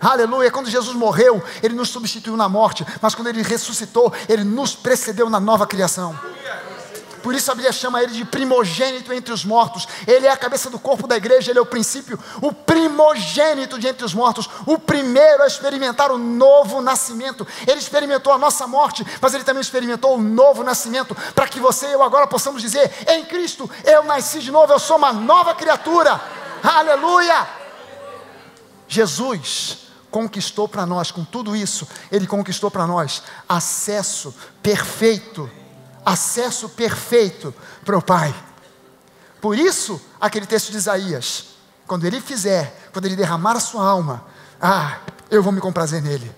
Aleluia, quando Jesus morreu, Ele nos substituiu na morte, mas quando Ele ressuscitou, Ele nos precedeu na nova criação. Por isso a Bíblia chama Ele de primogênito entre os mortos. Ele é a cabeça do corpo da igreja, Ele é o princípio, o primogênito de entre os mortos, o primeiro a experimentar o novo nascimento. Ele experimentou a nossa morte, mas Ele também experimentou o novo nascimento, para que você e eu agora possamos dizer, em Cristo eu nasci de novo, eu sou uma nova criatura. Aleluia! Jesus conquistou para nós, com tudo isso, Ele conquistou para nós acesso perfeito para o Pai. Por isso, aquele texto de Isaías, quando Ele derramar a sua alma, eu vou me comprazer nele,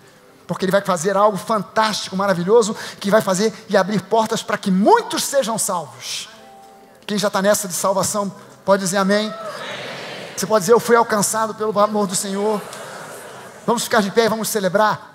porque Ele vai fazer algo fantástico, maravilhoso, que vai fazer e abrir portas para que muitos sejam salvos. Quem já está nessa de salvação, pode dizer amém? Você pode dizer, eu fui alcançado pelo amor do Senhor. Vamos ficar de pé e vamos celebrar.